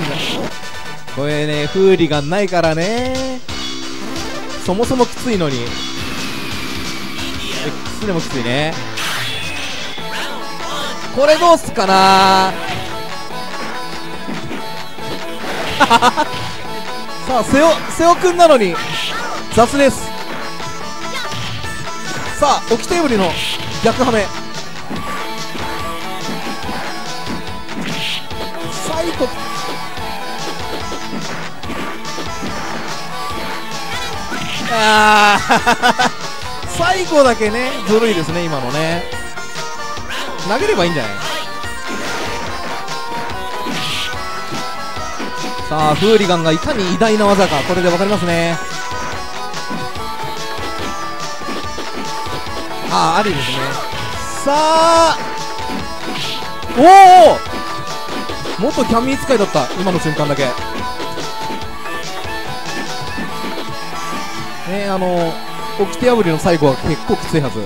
これねフーリガンないからね、そもそもきついのに。X でもきついね。これどうすかなさあ瀬尾くんなのに雑です。さあオキテーブリの逆ハメ最後。ああ最後だけねずるいですね今のね。投げればいいんじゃない。さあフーリガンがいかに偉大な技かこれで分かりますね。ああ、ありですね。さあおお元キャミー使いだった今の瞬間だけね。掟破りの最後は結構きついはず。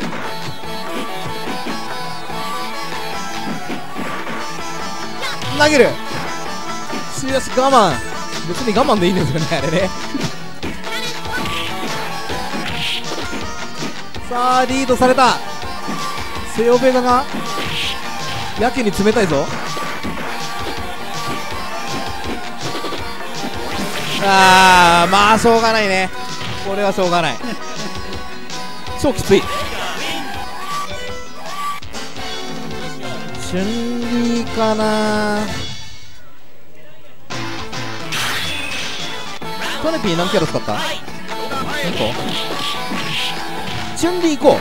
投げる強いし我慢、別に我慢でいいんですよねあれねさあリードされたセオベガがやけに冷たいぞ。あーまあしょうがないね、これはしょうがない超きつい。準備かな。トネピー何キャラ使った ?2 個チュンリー行こう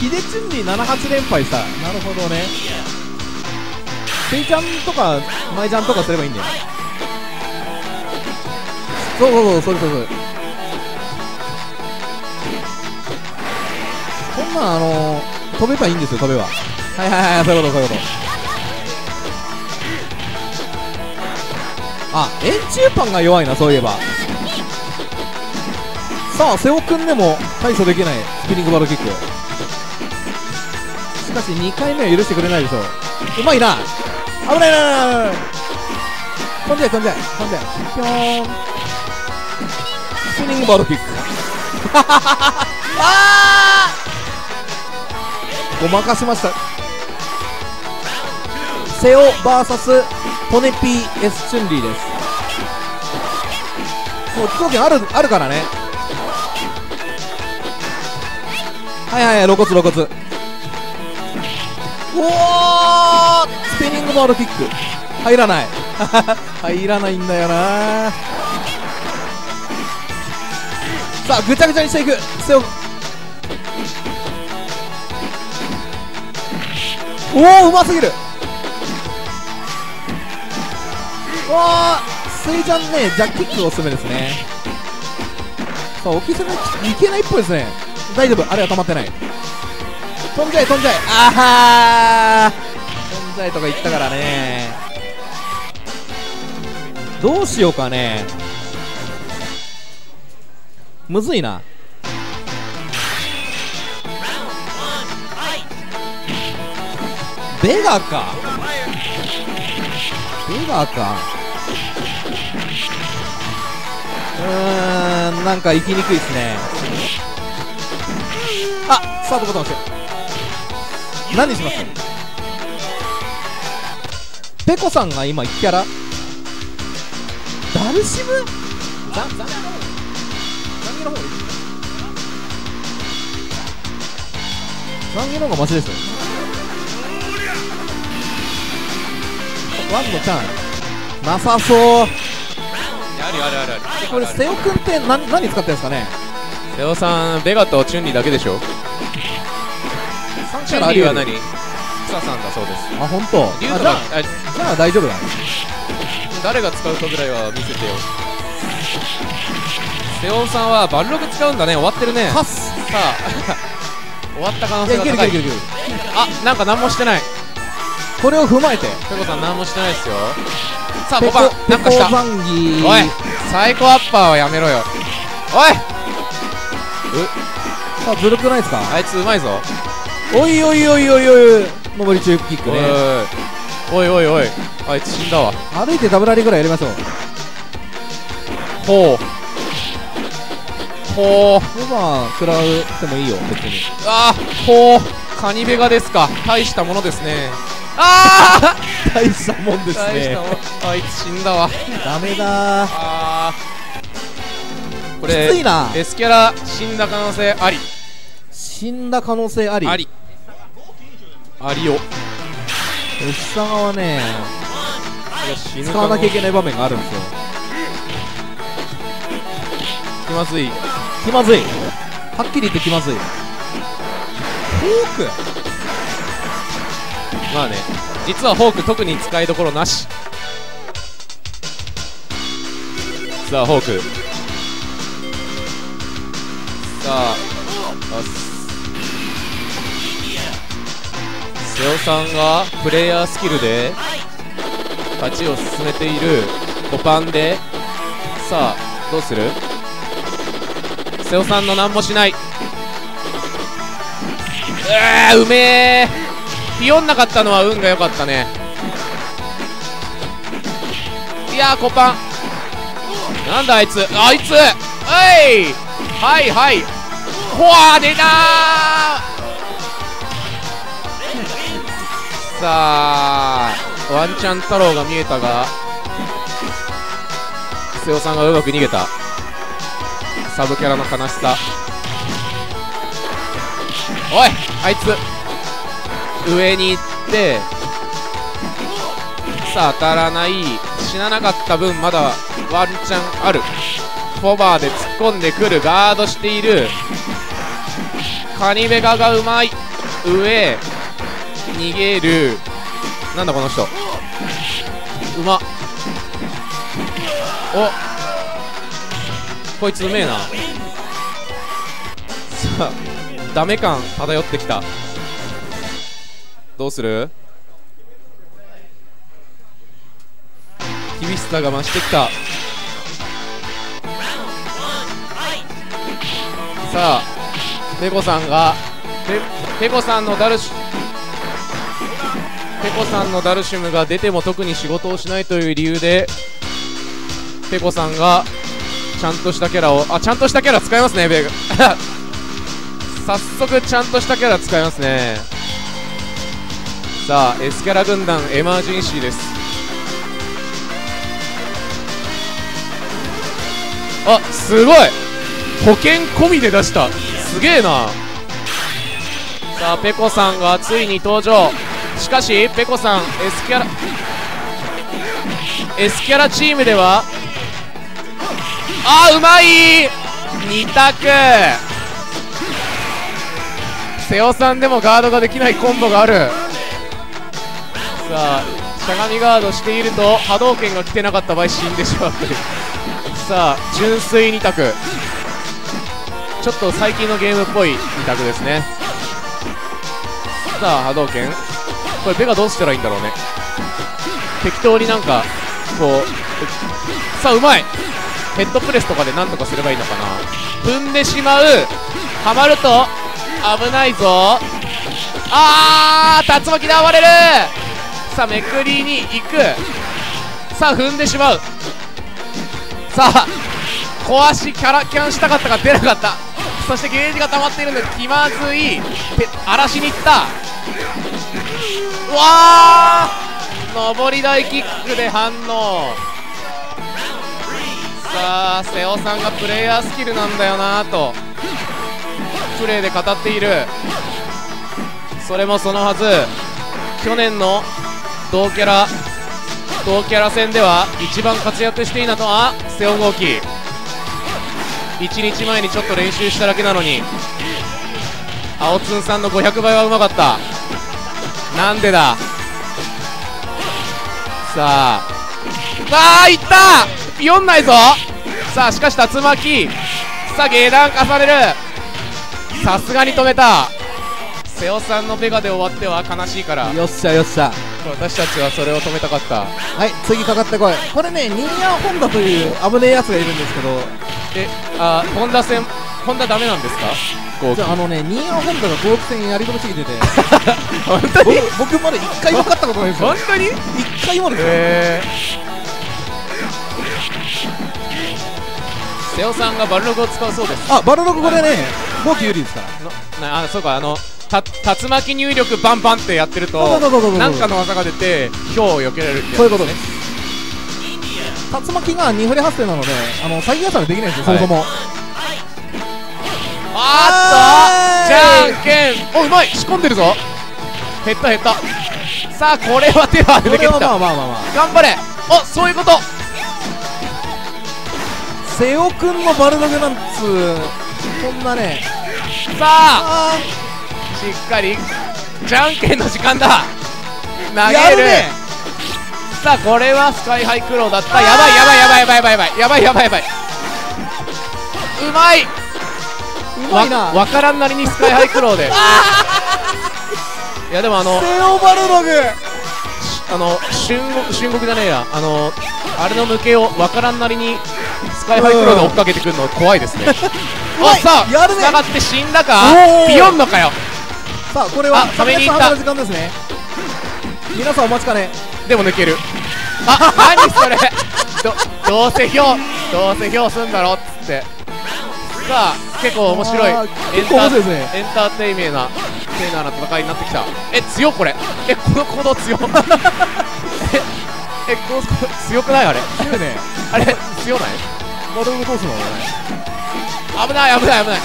ヒデチュンリー78連敗さ。なるほどね。ペイちゃんとかマイちゃんとかすればいいんだよ。そうそうそう、それそれ。こんなん飛べばいいんですよ、飛べば。はいはいはい、そういうことそういうこと。あ、円柱パンが弱いな、そういえば。さあ、瀬尾くんでも対処できないスピニングバロキック。しかし2回目は許してくれないでしょう。うまいな。危ないな。飛んじゃい飛んじゃい飛んじゃいぴょーんスピニングバードキックあーごまかしました。セオ VS トネピー S チュンリーです。もう飛行機あるからね。はいはい、露骨露骨。おおスピニングボールキック入らない入らないんだよな。さあぐちゃぐちゃにしていくセオ。おおうますぎる。わあスイちゃんねジャッキックおすすめですね。さあ起き攻めいけないっぽいですね。大丈夫あれは溜まってない。飛んじゃい飛んじゃいあはー飛んじゃいとか言ったからね。どうしようかね、むずいな。ベガかベガか。なんか行きにくいっすね。あスタートボタン押して何にします。ペコさんが今1キャラダルシムザンギの方がいい。ザンギの方がマシですよ。ワンのチャンなさそう。あるあるある。これセオくんって何使ってるんですかね。レオさんベガとチュンリーだけでしょ。チュンリーは何、草さんだそうです。あ、本当。リュウがじゃあ大丈夫だ。誰が使うかぐらいは見せてよ。セオンさんはバルログ使うんだね。終わってるね。パス。さあ終わった可能性が高い。あ、なんか何もしてない。これを踏まえてペコさん何もしてないですよ。さあ5番なんかした。おいサイコアッパーはやめろよ。おいさあずるくないですか、あいつうまいぞ。おいおいおいおいおい、上り中キックね。おいおいおい、あいつ死んだわ。歩いてダブラリーぐらいやりましょう。ほうほう、5番食らってもいいよ別に。ああほう、カニベガですか。大したものですね。ああ大したもんですね。大したもん、あいつ死んだわ。ダメだー。あーこれきついな。 S キャラ死んだ可能性あり。死んだ可能性ありありありよ。S 様はね使わなきゃいけない場面があるんですよ。気まずい気まずい、はっきり言って気まずい。フォークまあね、実はフォーク特に使いどころなし。さあフォーク、さあ瀬尾さんがプレイヤースキルで勝ちを進めている5番で、さあどうする。瀬尾さんの何もしない。うめえ、読んなかったのは運が良かったね。いやーコパンなんだあいつ、あいつえい、はいはい、ほわー出たー。さあワンチャン太郎が見えたが瀬尾さんがうまく逃げた。サブキャラの悲しさ。おいあいつ上に行ってさあ当たらない。死ななかった分まだワンチャンある。フォバーで突っ込んでくる、ガードしているカニベガがうまい。上逃げる、なんだこの人うまっ。おこいつうめえな。さあダメ感漂ってきた。どうする？厳しさが増してきた。さあペコさんがペコさんのダルシムが出ても特に仕事をしないという理由でペコさんがちゃんとしたキャラを、あちゃんとしたキャラ使いますねベ早速ちゃんとしたキャラ使いますね。さあ S キャラ軍団エマージェンシーです。あすごい、保険込みで出した、すげえな。さあペコさんがついに登場。しかしペコさん S キャラチームでは、あーうまい2択。瀬尾さんでもガードができないコンボがある。さあしゃがみガードしていると波動拳が来てなかった場合死んでしまうというさあ純粋2択、ちょっと最近のゲームっぽい2択ですね。さあ波動拳、これベガどうしたらいいんだろうね。適当になんかこう、さあうまい、ヘッドプレスとかでなんとかすればいいのかな。踏んでしまう、はまると危ないぞ。あー竜巻で暴れる。さあめくりに行く、さあ踏んでしまう。さあ壊しキャラキャンしたかったが出なかった。そしてゲージが溜まっているので気まずい、荒らしに行った。うわー上り台キックで反応。さあ瀬尾さんがプレイヤースキルなんだよなとプレーで語っている。それもそのはず、去年の同キャラ戦では一番活躍していいなとは瀬尾豪輝。1日前にちょっと練習しただけなのに、青つんさんの500倍はうまかった。なんでだ。さあ、あーいった、4ないぞ。さあしかし竜巻、さあ下段重ねる、さすがに止めた。瀬尾さんのペガで終わっては悲しいから、よっしゃよっしゃ、私たちはそれを止めたかった。はい、次かかってこい。これね、ニーヤーホンダという危ねえやつがいるんですけど、あホンダ戦、ホンダダメなんですか。じゃあ、ね、ニーヤーホンダが5億戦やり込みすぎてて本当に僕まだ1回も勝ったことないんですよ。本当に1回もですよ。瀬尾さんがバルログを使うそうです。あ、バルログこれね、後期有利ですから。あ、そうか、竜巻入力バンバンってやってるとなんかの技が出てひょうを避けられるって、ね、そういうことです。竜巻が2振り発生なので再現されできないんですよ、はい、そもそも。あっと、じゃんけん、おうまい、仕込んでるぞ。減った減った。さあこれは手は出てきた。頑張れ。あ、そういうこと。瀬尾くんのバルログなんつこんなね。さあしっかりじゃんけんの時間だ。投げる。さあこれはスカイハイクローだった。やばいやばいやばいやばいやばいやばいやばいやばい。うまい、うまいな。わからんなりにスカイハイクローでいやでもセオバルログ春国じゃねえや、あれの向けをわからんなりにスカイハイクローで追っかけてくるの怖いですね。あ、さあ繋がって死んだか、ピヨンのかよ。さあこれはためにいった時間ですね。皆さんお待ちかね。でも抜ける。あ、何それどうせひょうすんだろっつって。さあ結構面白いエンターテイメーな戦いになってきた。え、強っこれ。え、この行動強っえ、強くないあれ。強いねあれ、強ない。バルログ通すの危ない危ない危ない。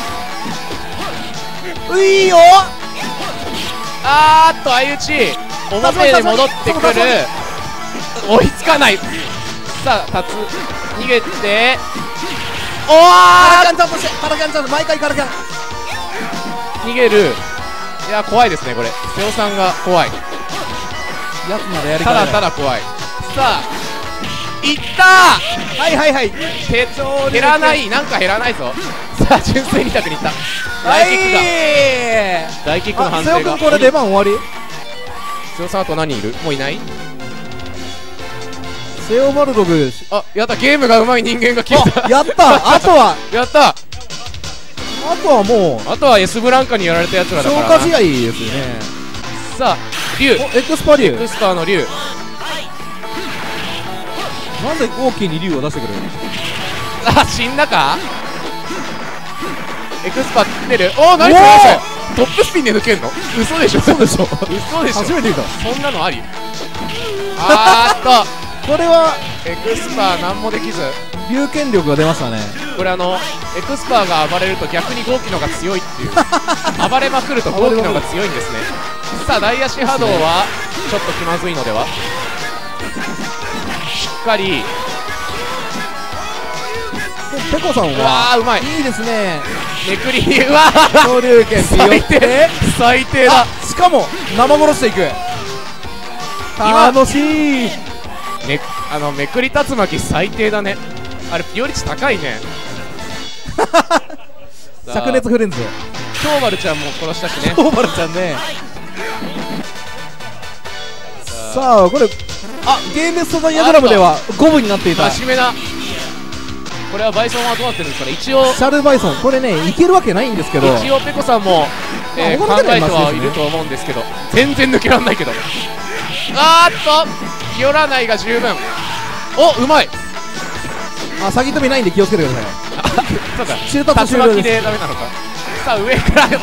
ういよ。あーっと相打ち、表で戻ってくる、追いつかない。さあ逃げて、おー、カラキャンちゃんとして、カラキャンちゃんと毎回カラキャン逃げる。いや怖いですねこれ、瀬尾さんが怖いやつまでやり方がただただ怖い。さあいったー、はいはいはい、減らない、なんか減らないぞ。さあ純粋に択にいった。大キックだ、大キックの判定が。瀬尾君これ出番終わり。瀬尾さんあと何いる、もういない。セオバルログ、あ、やった、ゲームが上手い人間が消えた。やったあとはやった、あとはもう、あとは S ブランカにやられたやつらだから消化試合ですよね。さあ龍、エクスパーの龍、なんで大きいに龍を出してくる。あ、死んだか。エクスパー出る。おお、何それ、トップスピンで抜けんの、嘘でしょ嘘でしょ嘘でしょ、初めて見たそんなのあり。あーっとこれはエクスパー何もできず、龍拳力が出ましたね。これエクスパーが暴れると逆にゴーキのが強いっていう暴れまくるとゴーキのが強いんですね。さあ大足波動はちょっと気まずいのでは。しっかりペコさんは、うまい、いいですね、めくり、うわー龍拳最低最低だ。しかも生殺していく、楽しいね、めくり竜巻最低だねあれ、ピオリ値高いね灼熱フレンズ、京丸ちゃんも殺したしね、京丸ちゃんね。さあこれ、あ、ゲーム素材アグラムでは五分になっていた。真面目なこれはバイソンはどうなってるんですかね。一応シャルバイソンこれね、いけるわけないんですけど、一応ペコさんも、考えてはいると思うんですけど、全然抜けらんないけど、あーっと寄らないが十分。お、うまい。あ、先飛びないんで気をつけてください。そうか、中達終了です。竜巻でダメなのか。さあ上から待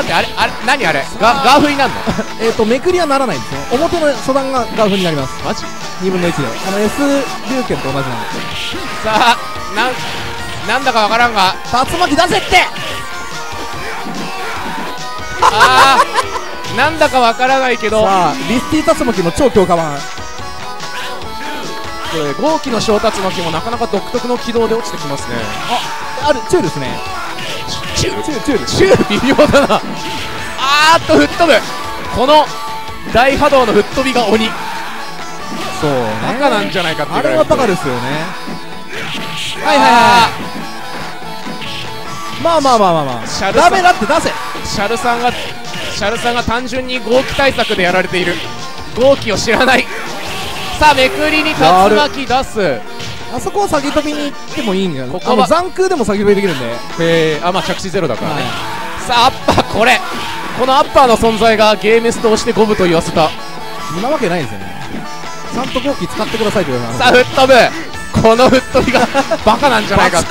って、あれ何あれ、ガーフになるのめくりはならないんですね。表の初段がガーフになります。マジ2分の1でS 龍拳と同じなんで。さあなんだかわからんが竜巻出せって。ああなんだかわからないけど、さあリスティ竜巻の超強化版、く豪気の昇達の木もなかなか独特の軌道で落ちてきますね。あ、あるチューですね。チュー微妙だな。あーっと吹っ飛ぶ、この大波動の吹っ飛びが鬼。そうね、バカなんじゃないかっていうぐらい。あれはバカですよね。はいはいはい。まあまあまあまあまあ、ダメだって出せ。シャルさんが単純に豪気対策でやられている。豪気を知らない。さあめくりに竜巻出す。あそこは先飛びに行ってもいいんじゃない。ここは残空でも先飛びできるんで。あ、まあ着地ゼロだからね、はい、さあアッパー、このアッパーの存在がゲームストをしてゴブと言わせた。そんなわけないですよね。ちゃんと豪気使ってくださいという話。さあ吹っ飛ぶ、この吹っ飛びがバカなんじゃないか。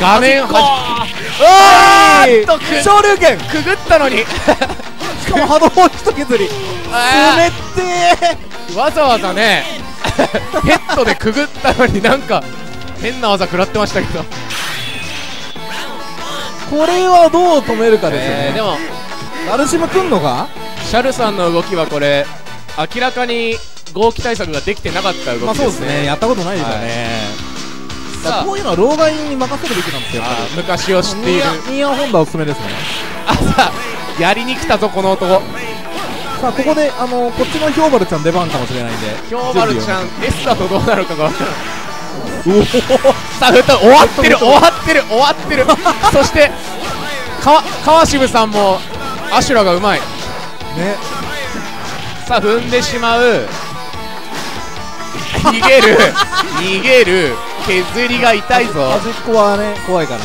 画面はじ、うわーっと昇竜拳くぐったのにしかも波動を一削り、冷てー、わざわざねヘッドでくぐったのになんか変な技食らってましたけど、これはどう止めるかですよね。でもガルシムくんのがシャルさんの動きはこれ明らかに豪気対策ができてなかった動きですね。やったことないですよね。こういうのは老害に任せるべきなんですよ。昔を知っているニーアンホンダおすすめですね。あ、さあやりに来たぞこの男。さあここでこっちのヒョウバルちゃん出番かもしれないんで、ヒョウバルちゃん S だとどうなるかが分からない。おお、さあ終わってるそして川渋さんもアシュラがうまいね。さあ踏んでしまう、逃げる削りが痛いぞ。端っこはね怖いからね、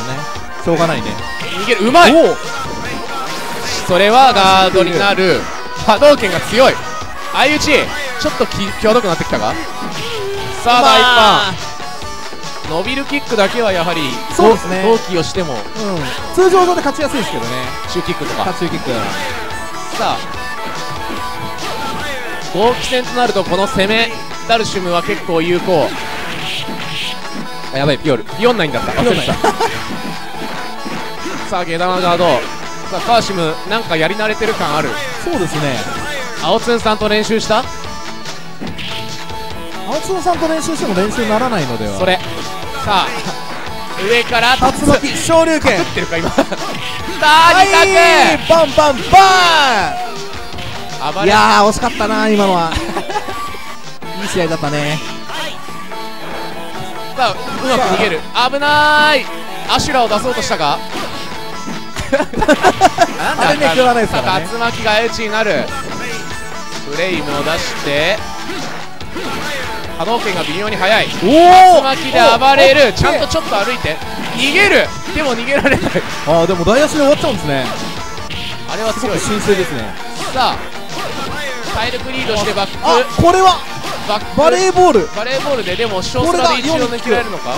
しょうがないね。逃げる、うまい。それはガードになる。波動拳が強い。相打ちちょっと際どくなってきたか。さあ大パン、伸びるキックだけはやはりそうですね。動きをしても、うん、通常上で勝ちやすいですけどね。中キックとか中キック。さあ豪気戦となるとこの攻めダルシムは結構有効。あ、やばい、ピオンナインだった、忘れてたさあ下段ガード、さあカーシムなんかやり慣れてる感ある。そうですね、青津さんと練習した。青津さんと練習しても練習にならないのでは。それ、さあ上から竜巻昇竜拳ってるか今さあ2択、バンバンバーン。いやー惜しかったな今のは。いい試合だったね。さあうまく逃げる、危なーい。アシュラを出そうとしたかあれね、食わないですからね。竜巻が相打ちになる。フレイムを出して波動拳が微妙に速い。おお、巻きで暴れる。ちゃんとちょっと歩いて逃げる、でも逃げられないああでも台足で終わっちゃうんですね。あれは強い、神聖ですね。さあ体力リードしてバック、あ、これはバレーボールで、でもショートラで一応抜きられるのか。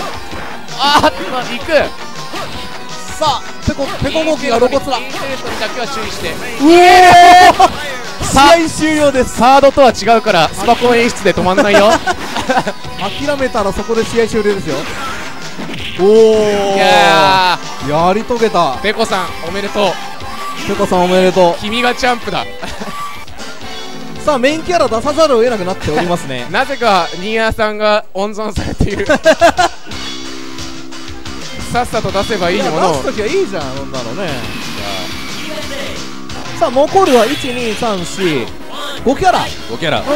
ああ今行く。さあペコ動きが露骨だ。インテレストにだけは注意して。試合終了です。サードとは違うからスパコン演出で止まんないよ諦めたらそこで試合終了ですよ。おお、やり遂げた。ペコさんおめでとう。ペコさんおめでとう。君がチャンプださあメインキャラ出さざるを得なくなっておりますねなぜかニーアさんが温存されているさっさと出せばいいものを。出すときはいいじゃん、そんなのね。さあ残るは1、2、3、4、5キャラ。5キャラ、うん、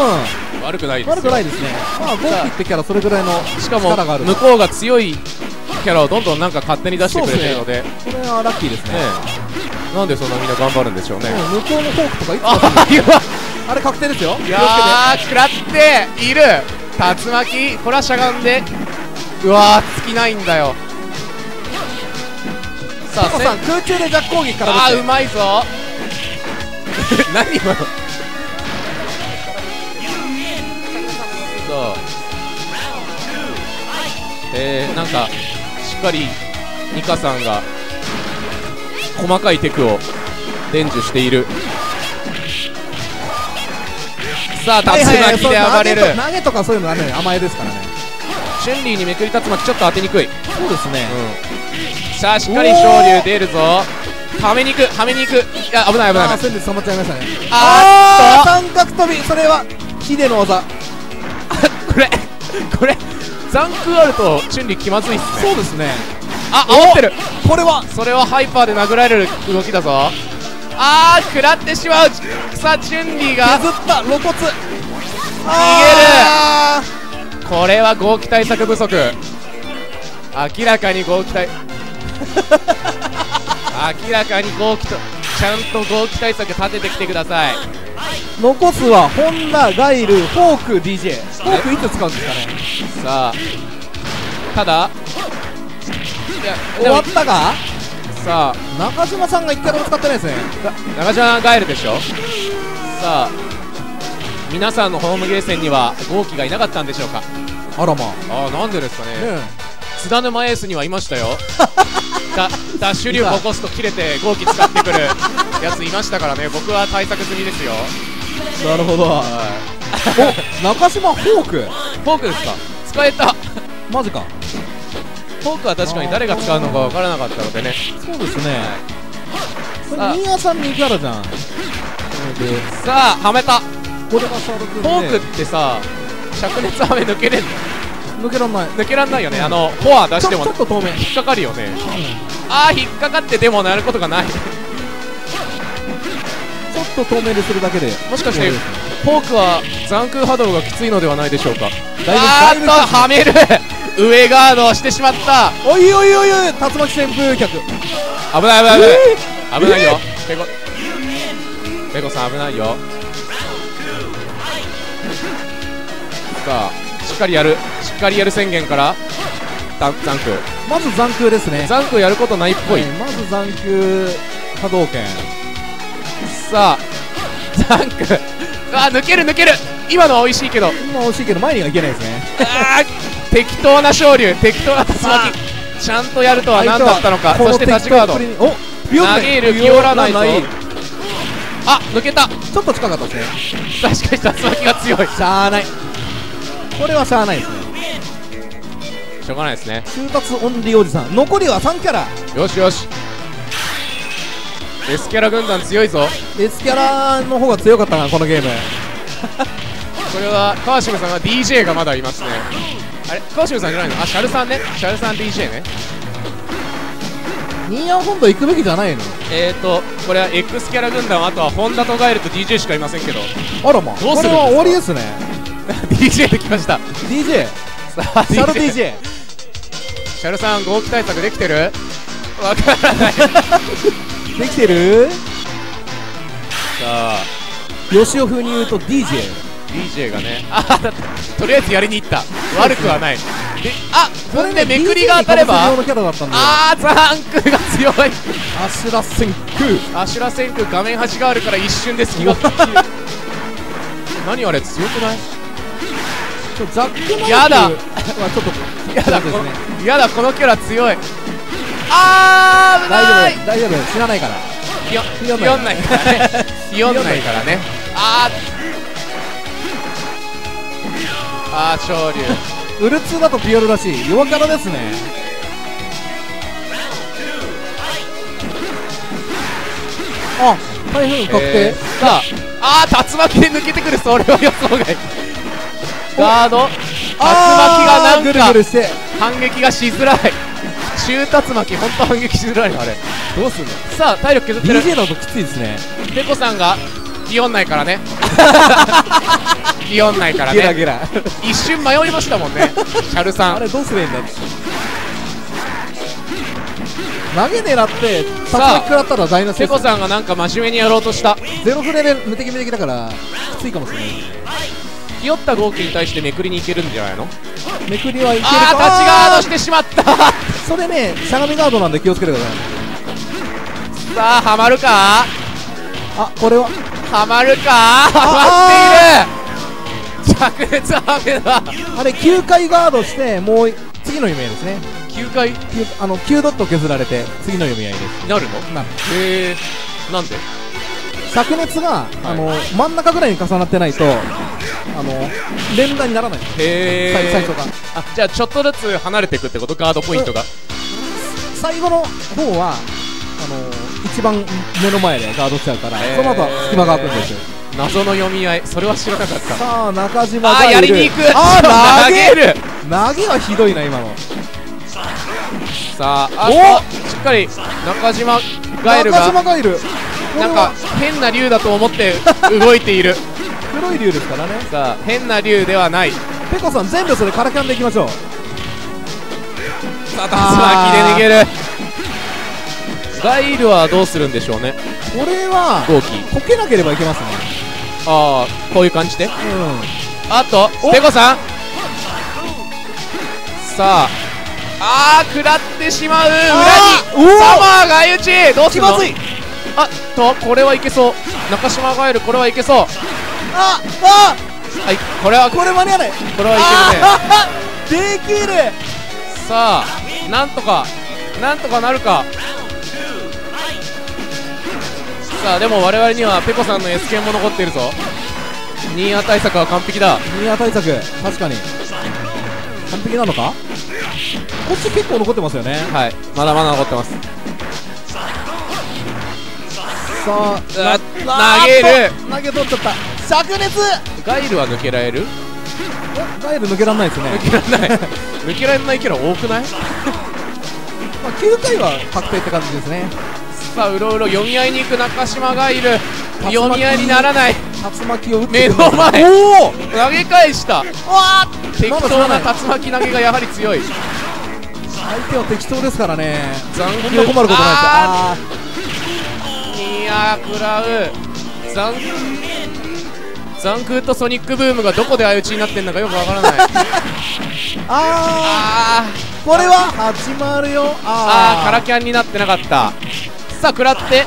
悪くないです。悪くないですね。まあ豪気ってキャラそれぐらいの力がある。しかも向こうが強いキャラをどんどんなんか勝手に出してくれてるので、これはラッキーですね。なんでそんなみんな頑張るんでしょうね。向こうのフォークとかいつもあれ確定ですよ。いやー食らっている竜巻、これはしゃがんで、うわー尽きないんだよ。さあペコさん空中でジャック攻撃から、あーうまいぞ何今のなんかしっかりニカさんが細かいテクを伝授している。さあ竜巻で暴れる。投げとかそういうのはね甘えですからね。チュンリーにめくり竜巻ちょっと当てにくい。そうですね、うん、さあしっかり昇竜出るぞ。はめに行く、いや危ない危ない。あー、線で止まっちゃいましたね。あーっと三角飛び、それはヒデの技これこれ残空あると春麗気まずいっすね。そうですね。あ、煽ってる。これはそれはハイパーで殴られる動きだぞ。あー、食らってしまう。草春麗が削った露骨、逃げる。これは合気対策不足、明らかに合気対明らかに合気とちゃんと合気対策立ててきてください。残すは本田、ガイル、フォーク、DJ。 フォークいつ使うんですかね。さあ、ただ終わったか。さあ、中島さんが一回も使ってないですね。中島ガイルでしょ。さあ、皆さんのホームゲーセンには合気がいなかったんでしょうか。あらまあ、なんでですかね。津田沼エースにはいましたよ。ダッシュ流起こすと切れて合気使ってくるやついましたからね。僕は対策済みですよ。なるほど。お、中島フォーク、フォークですか。使えた。マジか。フォークは確かに誰が使うのか分からなかったのでね。そうですね。これ新谷さんに行くあるじゃん。さあ、はめた。フォークってさ、灼熱はめ抜けれんの。抜けらんないよね。フォア出してもちょっと透明引っかかるよね。ああ、引っかかってでもなることがない。ちょっと透明でするだけで、もしかしてフォークは残空波動がきついのではないでしょうか。あーっと、はめる。上ガードをしてしまった。おいおいおいおい、竜巻旋風脚。危ない危ない危ない、危ないよ。ペコさん危ないよ。さあ、しっかりやる、しっかりやる宣言から残空。まず残空ですね。残空やることないっぽい。まず残空波動拳。さあ、残空。あ、抜ける抜ける。今のは美味しいけど、今美味しいけど前にはいけないですね。ああ、適当な昇竜、適当な竜巻。ちゃんとやるとは何だったのか。そしてタッチガード。投げる気折らないぞ。あ、抜けた。ちょっと近かったですね。確かに竜巻が強い。しゃあない。これはしゃあないですね。しょうがないですね。中達オンリーおじさん、残りは3キャラ。よしよし、 S キャラ軍団強いぞ。 S キャラの方が強かったな、このゲーム。これは川島さんが DJ がまだいますね。あれ、川島さんじゃないの。あ、シャルさんね。シャルさん DJ ね。新谷本土行くべきじゃないの。これは X キャラ軍団、あとは本田とガエルと DJ しかいませんけど。あらまあ、これは終わりですね。DJ できました。 DJ シャル DJ。 シャルさん合気対策できてる？わからない。できてる？さあ、吉尾風に言うと DJ がね、あ、とりあえずやりに行った。悪くはない。あ、これでめくりが当たれば、ああ、ザンクが強い。アシュラセンク、アシュラセンク、画面端があるから一瞬で隙が。何あれ、強くない？ザックマイク、やだ、ちょっとやだですね。やだ、このキャラ強い。あー、危ない。大丈夫大丈夫、死なないから。ひよんないからね。ひよんないからね。あー、昇竜。ウルツーだとピオルらしい弱からですね。あ、台風確定。さあ、あー、竜巻で抜けてくる。それは予想外。ガード、竜巻がなんか反撃がしづらい。中竜巻、本当反撃しづらいのあれ。どうすんの。さあ、体力削ってる。 DJ だときついですね。ペコさんが気負んないからね。気負んないからね。ゲラゲラ。一瞬迷いましたもんね。シャルさん、あれどうすればいいんだって。投げ狙って竜巻食らったら台無しです。ペコさんがなんか真面目にやろうとした。ゼロフレで無敵無敵だからきついかもしれない。ひよった合気に対してめくりにいけるんじゃないの。めくりはいけるか。ああ、立ちガードしてしまった。それね、しゃがみガードなんで気をつけてください。さあ、はまるか。あ、これははまるか。はまっている。灼熱はめだ。あれ9回ガードして、もう次の夢ですね。9回、9ドット削られて次の夢合いです。なるの。なる。へえ、なんで灼熱が、真ん中ぐらいに重なってないと連打にならない。へえ、最初が。あ、じゃあちょっとずつ離れていくってこと。ガードポイントが最後の方は一番目の前でガードしちゃうから、その後は隙間が空くんですよ。謎の読み合い、それは知らなかった。さあ中島がいる。あ、やりに行く。あ、投げる。投げはひどいな今の。さあ、お、しっかり中島ガエルが、中島ガエルなんか変な竜だと思って動いている。黒い竜ですからね。さあ変な竜ではない。ペコさん全部それカラキャンでいきましょう。さあ、気で逃げる。ガイルはどうするんでしょうね。これはこけなければいけますね。ああ、こういう感じで、うん、あとペコさん、さあ、ああ食らってしまう。裏にサマーが相打ち。どうするの。あっと、これはいけそう。中島ガエル、これはいけそう。ああ、はい、これは間に合わない。これはいけるね。できる。さあなんとかなるか。さあでも我々にはペコさんの S 剣も残っているぞ。ニーヤ対策は完璧だ。ニーヤ対策確かに完璧なのか。こっち結構残ってますよね。はい、まだまだ残ってます。さあ投げる。取っちゃった。灼熱。ガイルは抜けられる。ガイル抜けられないですね。抜けられないキャラ多くない。まあ9回は確定って感じですね。さあうろうろ読み合いに行く中島がいる。読み合いにならない。竜巻を打って目の前。おお、投げ返した。わあ、適当な竜巻投げがやはり強い。相手は適当ですからね。残酷。困ることない。あー、いやー、食らう。残酷とソニックブームがどこで相打ちになってんのかよくわからない。あー、これは始まるよ。あー、カラキャンになってなかった。さあ食らって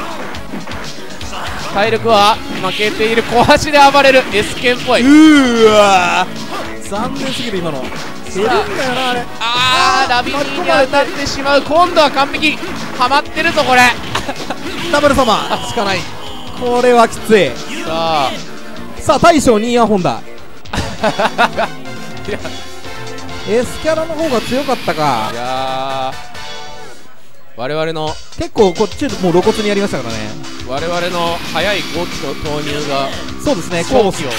体力は負けている。小橋で暴れる。 S 剣っぽい。うーわー、残念すぎる今の。減るんだよなあれ。あー、ラビニーに当たってしまう。今度は完璧ハマってるぞこれ。ダブル様しかない。これはきつい。さあ大将ニーヤホンダ。S キャラの方が強かったか。いやー、我々の結構こっちもう露骨にやりましたからね。我々の早い動きと投入が、そうですね、好機を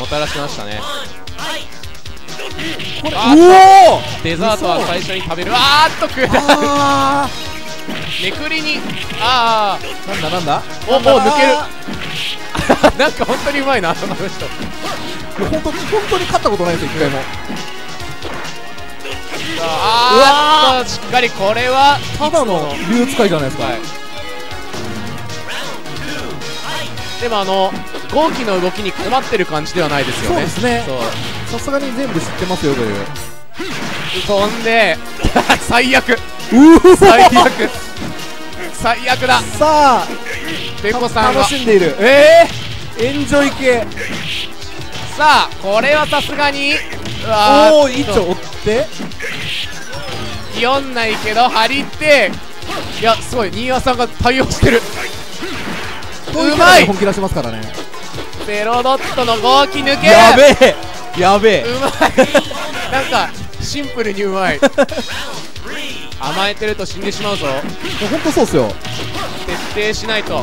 もたらしましたね。これ、おお、デザートは最初に食べる。あーっと食らう。めくりに、ああ、なんだなんだ、おお抜ける。なんか本当にうまいなあの人。本当に勝ったことないですよ一回も。あー、しっかり。これはただの竜使いじゃないですか。でもゴーキの動きに困ってる感じではないですよね。そうですね。さすがに全部知ってますよという。飛んで最悪。最悪だ。さあペコさんが楽しんでいる。エンジョイ系。さあこれはさすがに、おお、一丁追って読んないけど張りって。いや、すごい新谷さんが対応してる。うまい。本気出しますからね。ゼロドットの合気抜け。やべえやべえ、うまい。なんかシンプルにうまい。甘えてると死んでしまうぞ。本当そうっすよ。徹底しないと。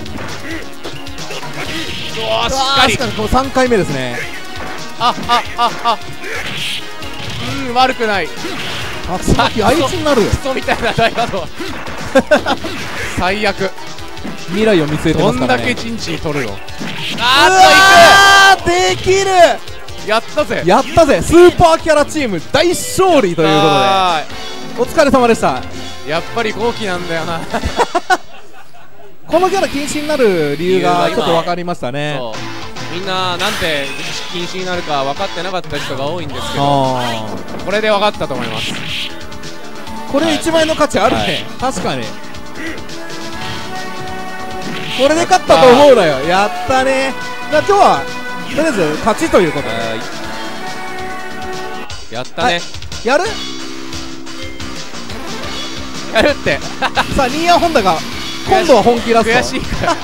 おお、しっかり。この3回目ですね。あ、うん、悪くない。あさっきあいつになるよ。クソみたいな大画像。最悪。未来を見据えてますからね。どんだけ一日に取るの。あーっといく。できる。やったぜやったぜ。スーパーキャラチーム大勝利ということで、お疲れ様でした。やっぱり豪気なんだよな。このキャラ禁止になる理由がちょっと分かりましたね。みんななんで禁止になるか分かってなかった人が多いんですけど、これで分かったと思います。これ1枚の価値あるね、確かに。これで勝ったと思うのよ。やったね。じゃあ今日はとりあえず勝ちということでやったね。やるって。さあ新谷本田が今度は本気出す。悔しいから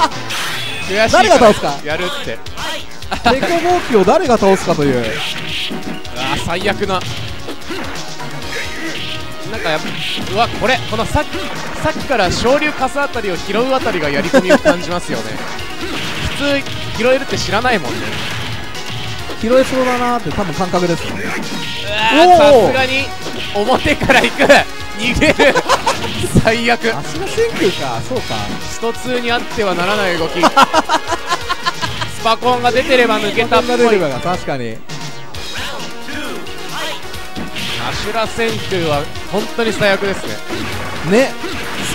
誰が倒すか。やるって。ペコゴーキを誰が倒すかという。あ、最悪な。なんかやっぱ、うわ、これこのさっきから昇竜カスあたりを拾うあたりがやり込みを感じますよね。普通拾えるって知らないもんね。拾えそうだなーって多分感覚です。さすがに表から行く、逃げる最悪、足の選球か。そうか、スト2にあってはならない動きスパコンが出てれば抜けたっぽい。確かにアシュラ選球は本当に最悪ですね。ね、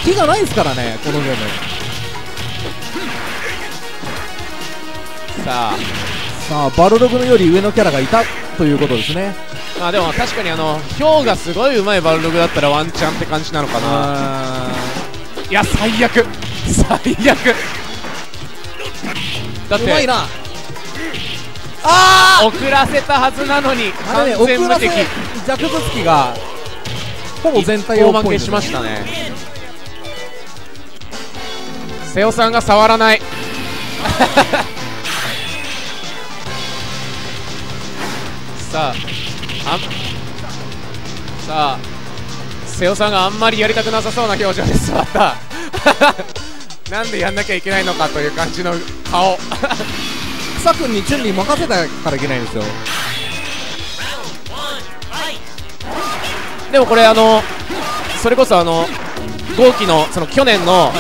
隙がないですからねこのゲーム。さあさあ、バルログより上のキャラがいたということですね。まあでも確かにヒョウがすごい上手いバルログだったらワンチャンって感じなのかな。いや最悪最悪だって、うまいなあ。遅らせたはずなのに完全無敵、弱物機がほぼ全体を負けしましたね。瀬尾さんが触らないさあ、瀬尾さんがあんまりやりたくなさそうな表情です。またなんでやんなきゃいけないのかという感じの顔草君に準備任せたからいけないんですよ。でもこれそれこそ豪輝の去年の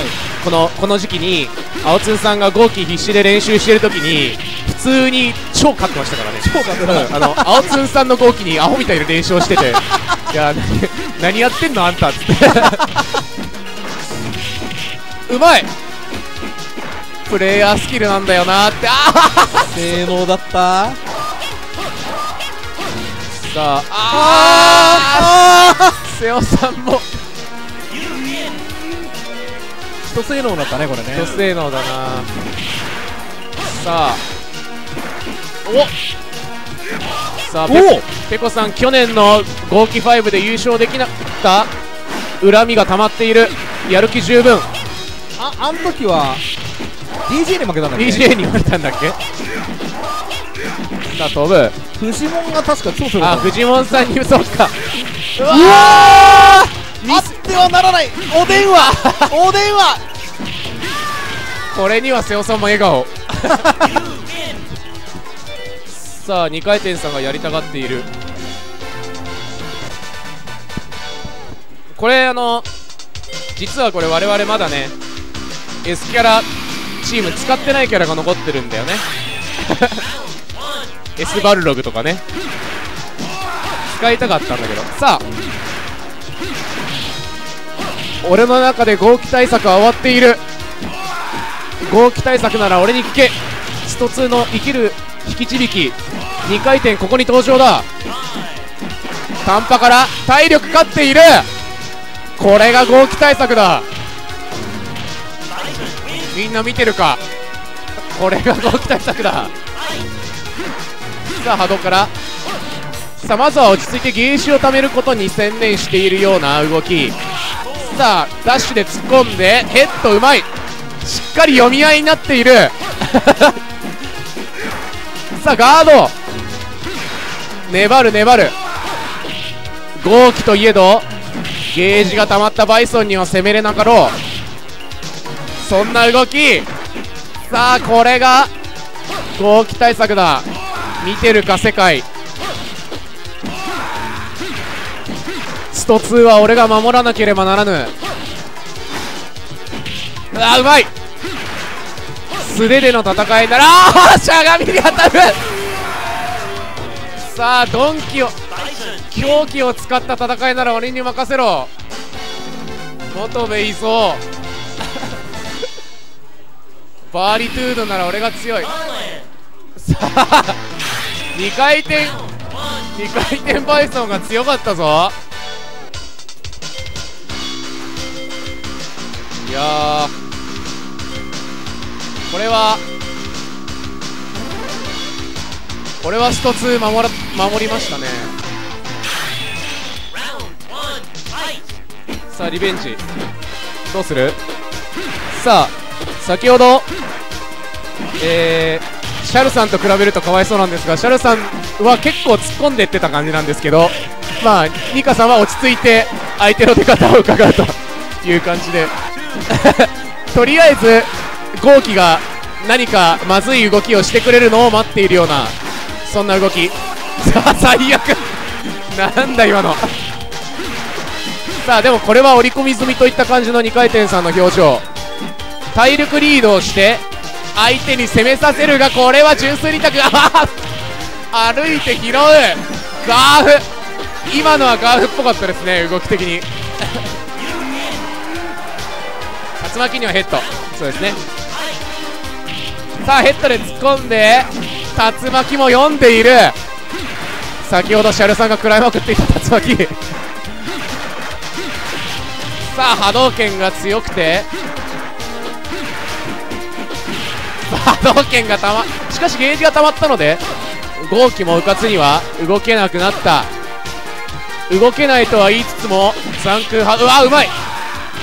この時期に青津さんが豪輝必死で練習してる時に普通に超勝ってましたからね。超勝ってた青津さんの豪輝にアホみたいな練習をしてていや何やってんのあんたっつってうまいプレイヤースキルなんだよなーって、性能だった。さあ瀬尾さんも一性能だったねこれね。一性能だな。さあおさあペコさん、去年の豪輝5で優勝できなかった恨みが溜まっている。やる気十分。あん時は DJ に負けたんだっけ。 DJ に負けたんだっけ。さあ飛ぶフジモンが確か超する。あ、フジモンさんに嘘か。うわー、あってはならない。おでんはおでんはこれには瀬尾さんも笑顔さあ2回転さんがやりたがっている。これ実はこれ我々まだね S キャラチーム使ってないキャラが残ってるんだよねS バルログとかね使いたかったんだけど。さあ俺の中で豪輝対策は終わっている。豪輝対策なら俺に聞け。スト2の生きる引きちびき2回転、ここに登場だ。短波から体力勝っている。これが豪輝対策だ。みんな見てるか、これが豪輝対策だ。さあ波動からさあ、まずは落ち着いて原子を貯めることに専念しているような動き。さあダッシュで突っ込んでヘッドうまい、しっかり読み合いになっているさあガード粘る粘る。豪輝といえどゲージが溜まったバイソンには攻めれなかろう、そんな動き。さあこれが豪輝対策だ。見てるか世界、スト2は俺が守らなければならぬ。あうまい、素手での戦いならしゃがみに当たるさあドンキを狂気を使った戦いなら俺に任せろ。元部いそうバーリトゥードなら俺が強い。さあ2回転バイソンが強かったぞ。いやこれはスト2守りましたね。さあリベンジどうする。さあ先ほどシャルさんと比べるとかわいそうなんですが、シャルさんは結構突っ込んでいってた感じなんですけど、まあニカさんは落ち着いて相手の出方を伺うという感じでとりあえず豪輝が何かまずい動きをしてくれるのを待っているような、そんな動き。さあ最悪なんだ今のさあでもこれは織り込み済みといった感じの2回転さんの表情。体力リードをして相手に攻めさせるが、これは純粋にたく歩いて拾うガーフ。今のはガーフっぽかったですね動き的に竜巻にはヘッド、そうですね。さあヘッドで突っ込んで竜巻も読んでいる。先ほどシャルさんが食らいまくっていた竜巻さあ波動拳が強くて波動拳がたま、しかしゲージがたまったので号機もうかつには動けなくなった。動けないとは言いつつも残空波、うわうまい。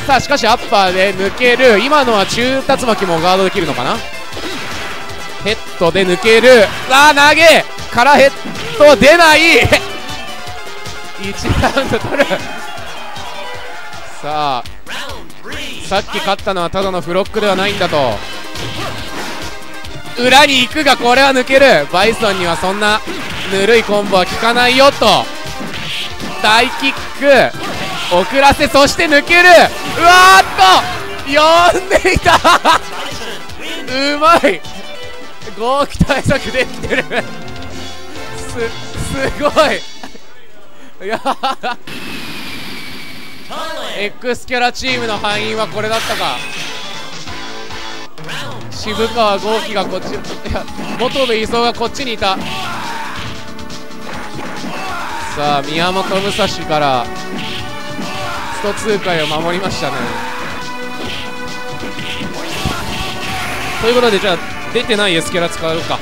さあしかしアッパーで抜ける。今のは中竜巻もガードできるのかな。ヘッドで抜ける。あー投げからヘッド出ない1ラウンド取る。さあさっき勝ったのはただのフロックではないんだと。裏に行くがこれは抜ける。バイソンにはそんなぬるいコンボは効かないよと。大キック遅らせ、そして抜ける。うわーっと呼んでいたうまい合気対策できてるすごいいやX キャラチームの敗因はこれだったか。渋川豪輝がこっち、いや元部磯がこっちにいた。さあ宮本武蔵から通過を守りましたね。ということでじゃあ出てない S キャラ使おうか。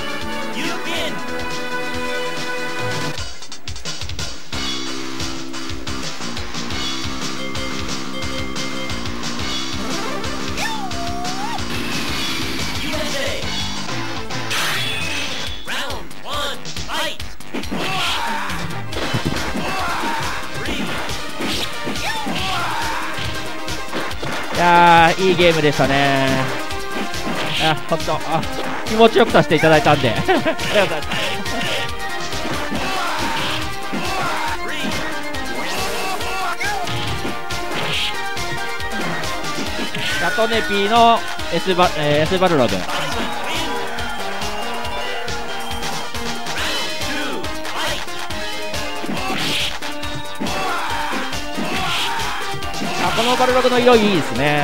いやーいいゲームでしたね。あ本当あ気持ちよくさせていただいたんでありがとうございますガトネピーの S バルログ。このバルログの色いいですね。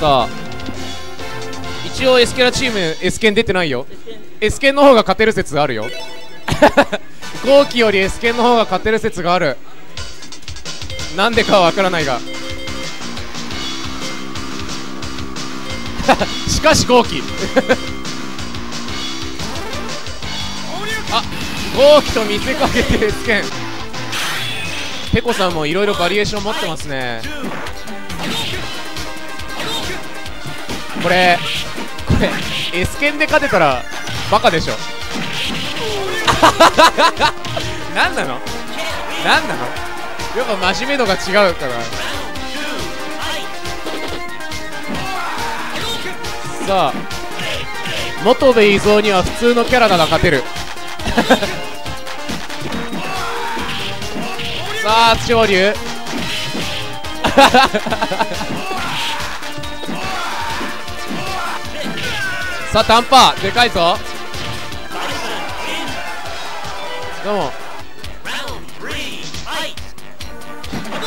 さあ一応 S キャラチーム S 剣出てないよ。 S 剣の方が勝てる説あるよ豪輝より S 剣の方が勝てる説がある。なんでかは分からないがしかし豪輝あ豪輝と見せかけて S 剣。ペコさんもいろいろバリエーション持ってますね。これ S 剣で勝てたらバカでしょ何なの何なの。やっぱ真面目度が違うから。さあ元部伊蔵には普通のキャラなら勝てるさあ潮流さあ、タンパーでかいぞ。どうも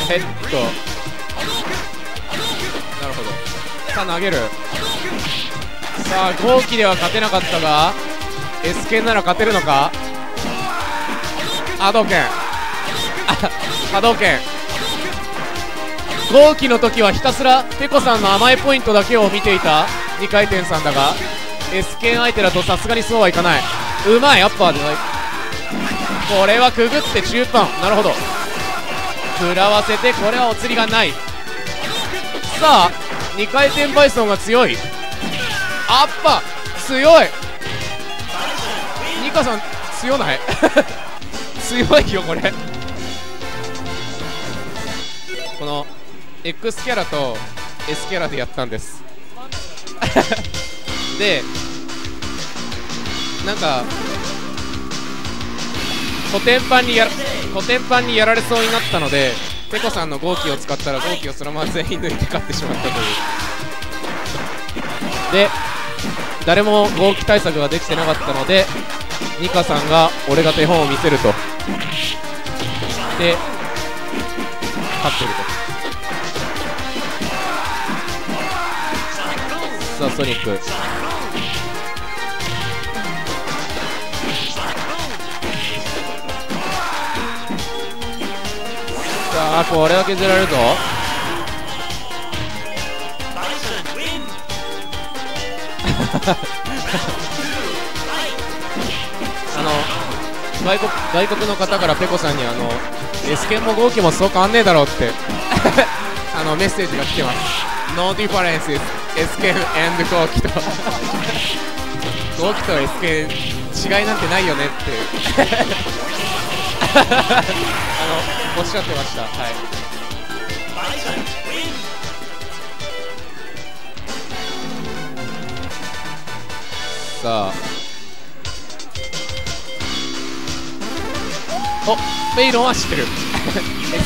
ヘッドなるほど。さあ投げる。さあ豪輝では勝てなかったが S 剣なら勝てるのか。波動拳波動拳。豪輝の時はひたすらペコさんの甘いポイントだけを見ていた2回転さんだが、S 剣相手だとさすがにそうはいかない。うまいアッパーでない。これはくぐって中盤、なるほど、食らわせて、これはお釣りがない。さあ2回転バイソンが強い、アッパー強い、ニカさん強ない強いよこれこの X キャラと S キャラでやったんですでなんかコテンパンにやられそうになったので、ペコさんの号機を使ったら号機をそのまま全員抜いて勝ってしまったというで、誰も号機対策ができてなかったので、ニカさんが俺が手本を見せるとで勝ってると。さあソニックさあこれは削られるぞ。外国の方からペコさんにS剣も豪機もそう変わんねえだろうってメッセージが来てます。No difference is S剣 and 豪機と豪機と S剣違いなんてないよねっていうおっしゃってました。はいさあおペイロンは知ってる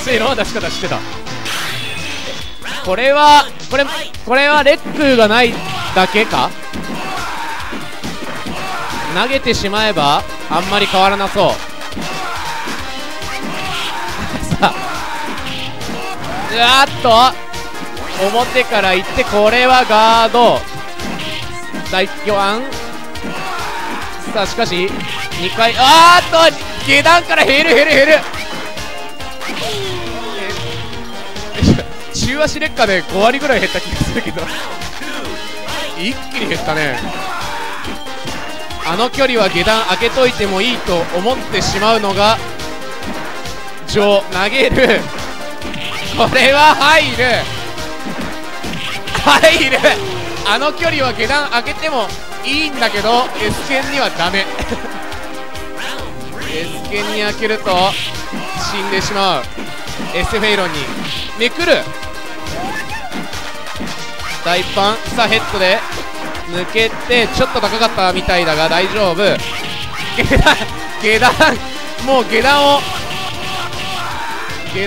ペイロンは出し方知ってた。これはレックがないだけか。投げてしまえばあんまり変わらなそうさあうわっと表からいって、これはガード第4案。さあしかし2回あーっと下段から減る中足劣化で5割ぐらい減った気がするけど一気に減ったね。あの距離は下段開けといてもいいと思ってしまうのが上投げる。これは入るあの距離は下段開けてもいいんだけど S 剣にはダメS 剣に開けると死んでしまう。 S フェイロンにめくる大パン。さあヘッドで抜けてちょっと高かったみたいだが大丈夫。下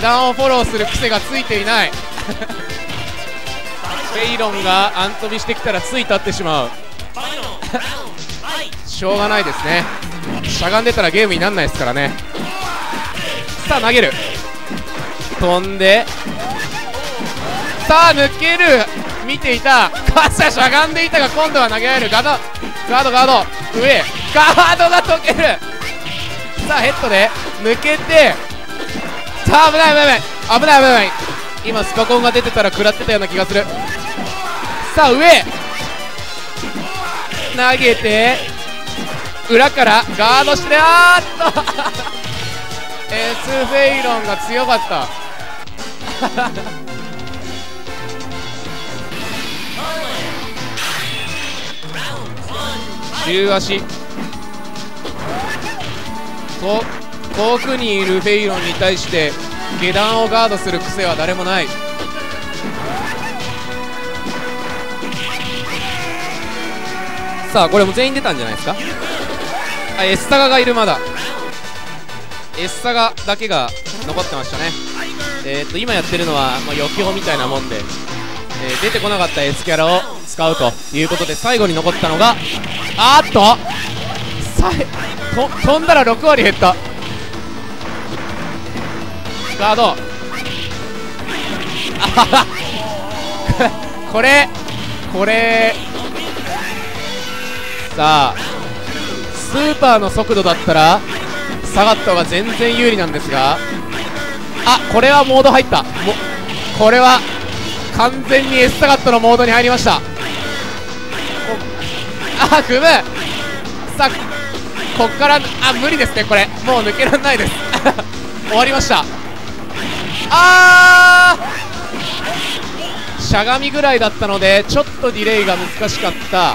段をフォローする癖がついていないフェイロンがアン飛びしてきたらつい立ってしまうしょうがないですね。しゃがんでたらゲームになんないですからね。さあ投げる飛んでさあ抜ける見ていたかしゃがんでいたが今度は投げられる。ガード上ガードが解ける。さあヘッドで抜けてさあ危ない今スカコンが出てたら食らってたような気がする。さあ上投げて裏からガードしてS フェイロンが強かった中足遠くにいるフェイロンに対して下段をガードする癖は誰もない。さあこれも全員出たんじゃないですか。あ、S サガがいる。まだ S サガだけが残ってましたね。今やってるのは、まあ、予期みたいなもんで、出てこなかった S キャラを使うということで、最後に残ったのが飛んだら6割減った。ガードこれさあスーパーの速度だったらサガットが全然有利なんですが、あこれはモード入ったこれは完全に S サガットのモードに入りました。あ組むさこっから無理ですねこれ、もう抜けられないです終わりました。しゃがみぐらいだったのでちょっとディレイが難しかった。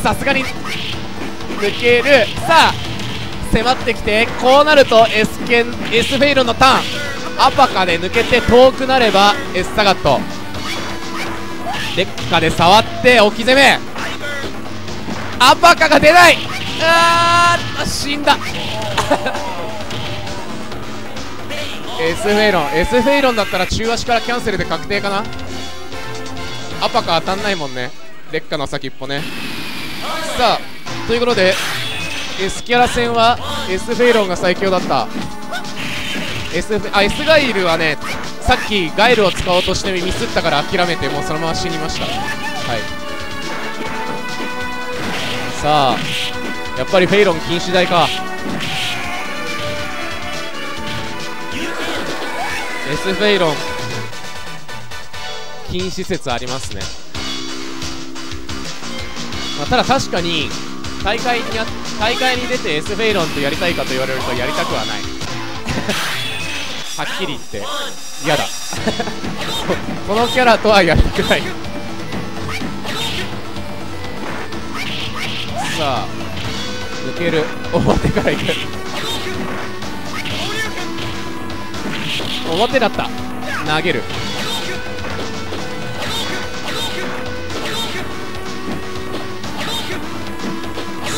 さすがに抜ける。さあ迫ってきて、こうなると S フェイロンのターン、アパカで抜けて遠くなれば S サガット、デッカで触って置き攻め、アパカが出ない。死んだS フェイロンだったら中足からキャンセルで確定かな。アパカ当たんないもんね、デッカの先っぽね。さあということで S キャラ戦は S フェイロンが最強だった。 S ガイルはね、さっきガイルを使おうとしてミスったから諦めて、もうそのまま死にました。はい、さあやっぱりフェイロン禁止台か。 S フェイロン禁止説ありますね。ただ確かに大会に出て S フェイロンとやりたいかと言われるとやりたくはないはっきり言って嫌だこのキャラとはやりたくないさあ抜ける、表から行く表だった、投げる。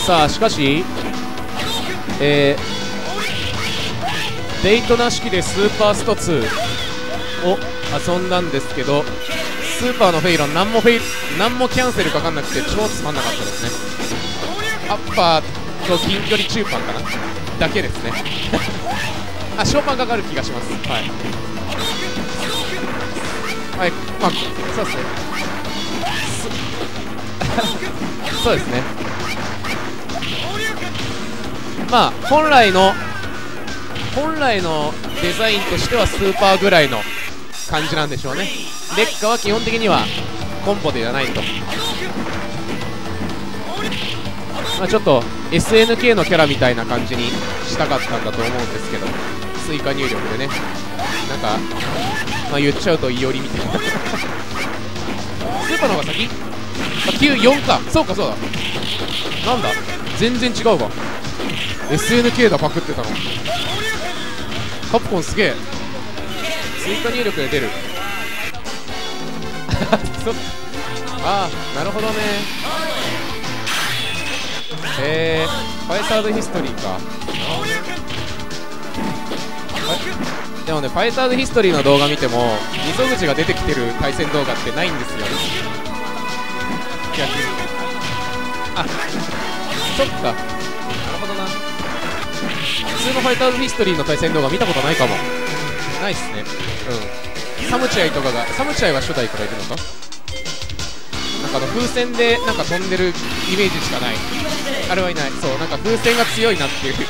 さあしかし、デイトナ式でスーパースト2を遊んだんですけど、スーパーのフェイロン何もキャンセルかかんなくて超つまんなかったですね。アッパーと近距離中パンかなだけですねあ、ショーパンかかる気がします。はい、はい、まあそうですねそうですね。まあ本来のデザインとしてはスーパーぐらいの感じなんでしょうね。レッカは基本的にはコンボでじゃないと、ちょっと SNK のキャラみたいな感じにしたかったんだと思うんですけど、追加入力でね、なんか、言っちゃうといおりみたいなスーパーの方が先、94か、そうかそうだ、なんだ全然違うわ、SNK だ、パクってたの。カプコンすげえ、追加入力で出るああなるほどね。ファイターズヒストリーか。でもね、ファイターズヒストリーの動画見ても溝口が出てきてる対戦動画ってないんですよ、逆に。あ、そっか、普通のファイターズヒストリーの対戦動画見たことないかも。ないっすね。うん、サムチャイとかが、サムチャイは初代からいるのか、なんか風船でなんか飛んでるイメージしかない、あれはいない。そう、なんか風船が強いなっていうイメー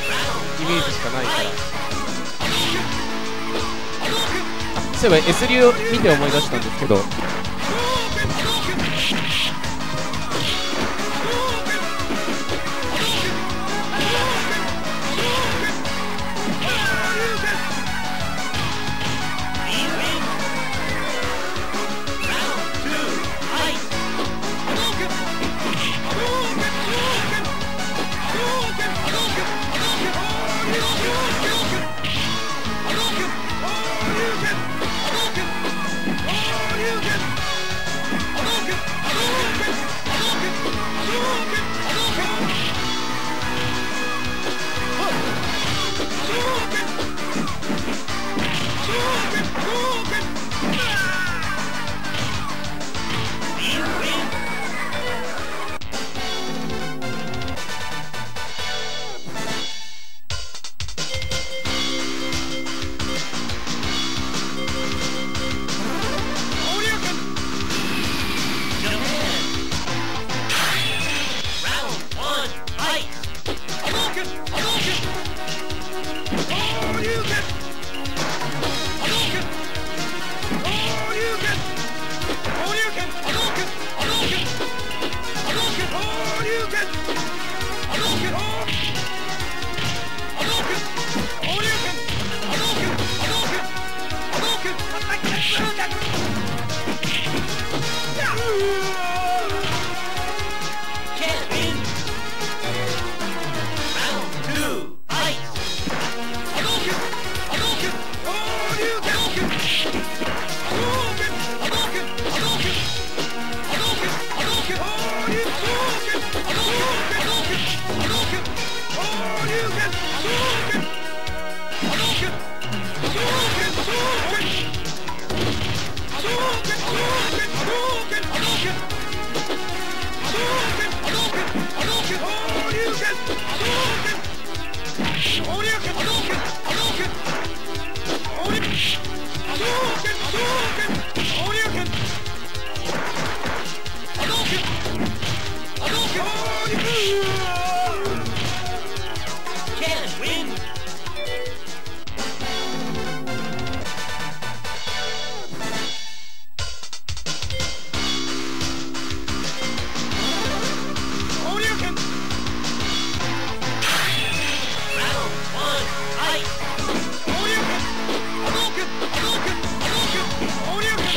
ジしかないから。そういえば S 流を見て思い出したんですけど、Round 1, fight!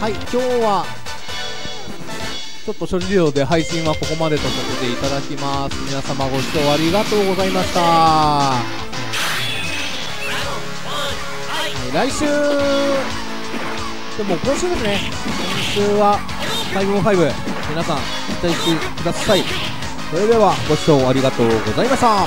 はい、今日はちょっと諸事情で配信はここまでとさせていただきます。皆様ご視聴ありがとうございました。はい、来週でも今週ですね、今週は505、皆さん期待してください。それではご視聴ありがとうございました。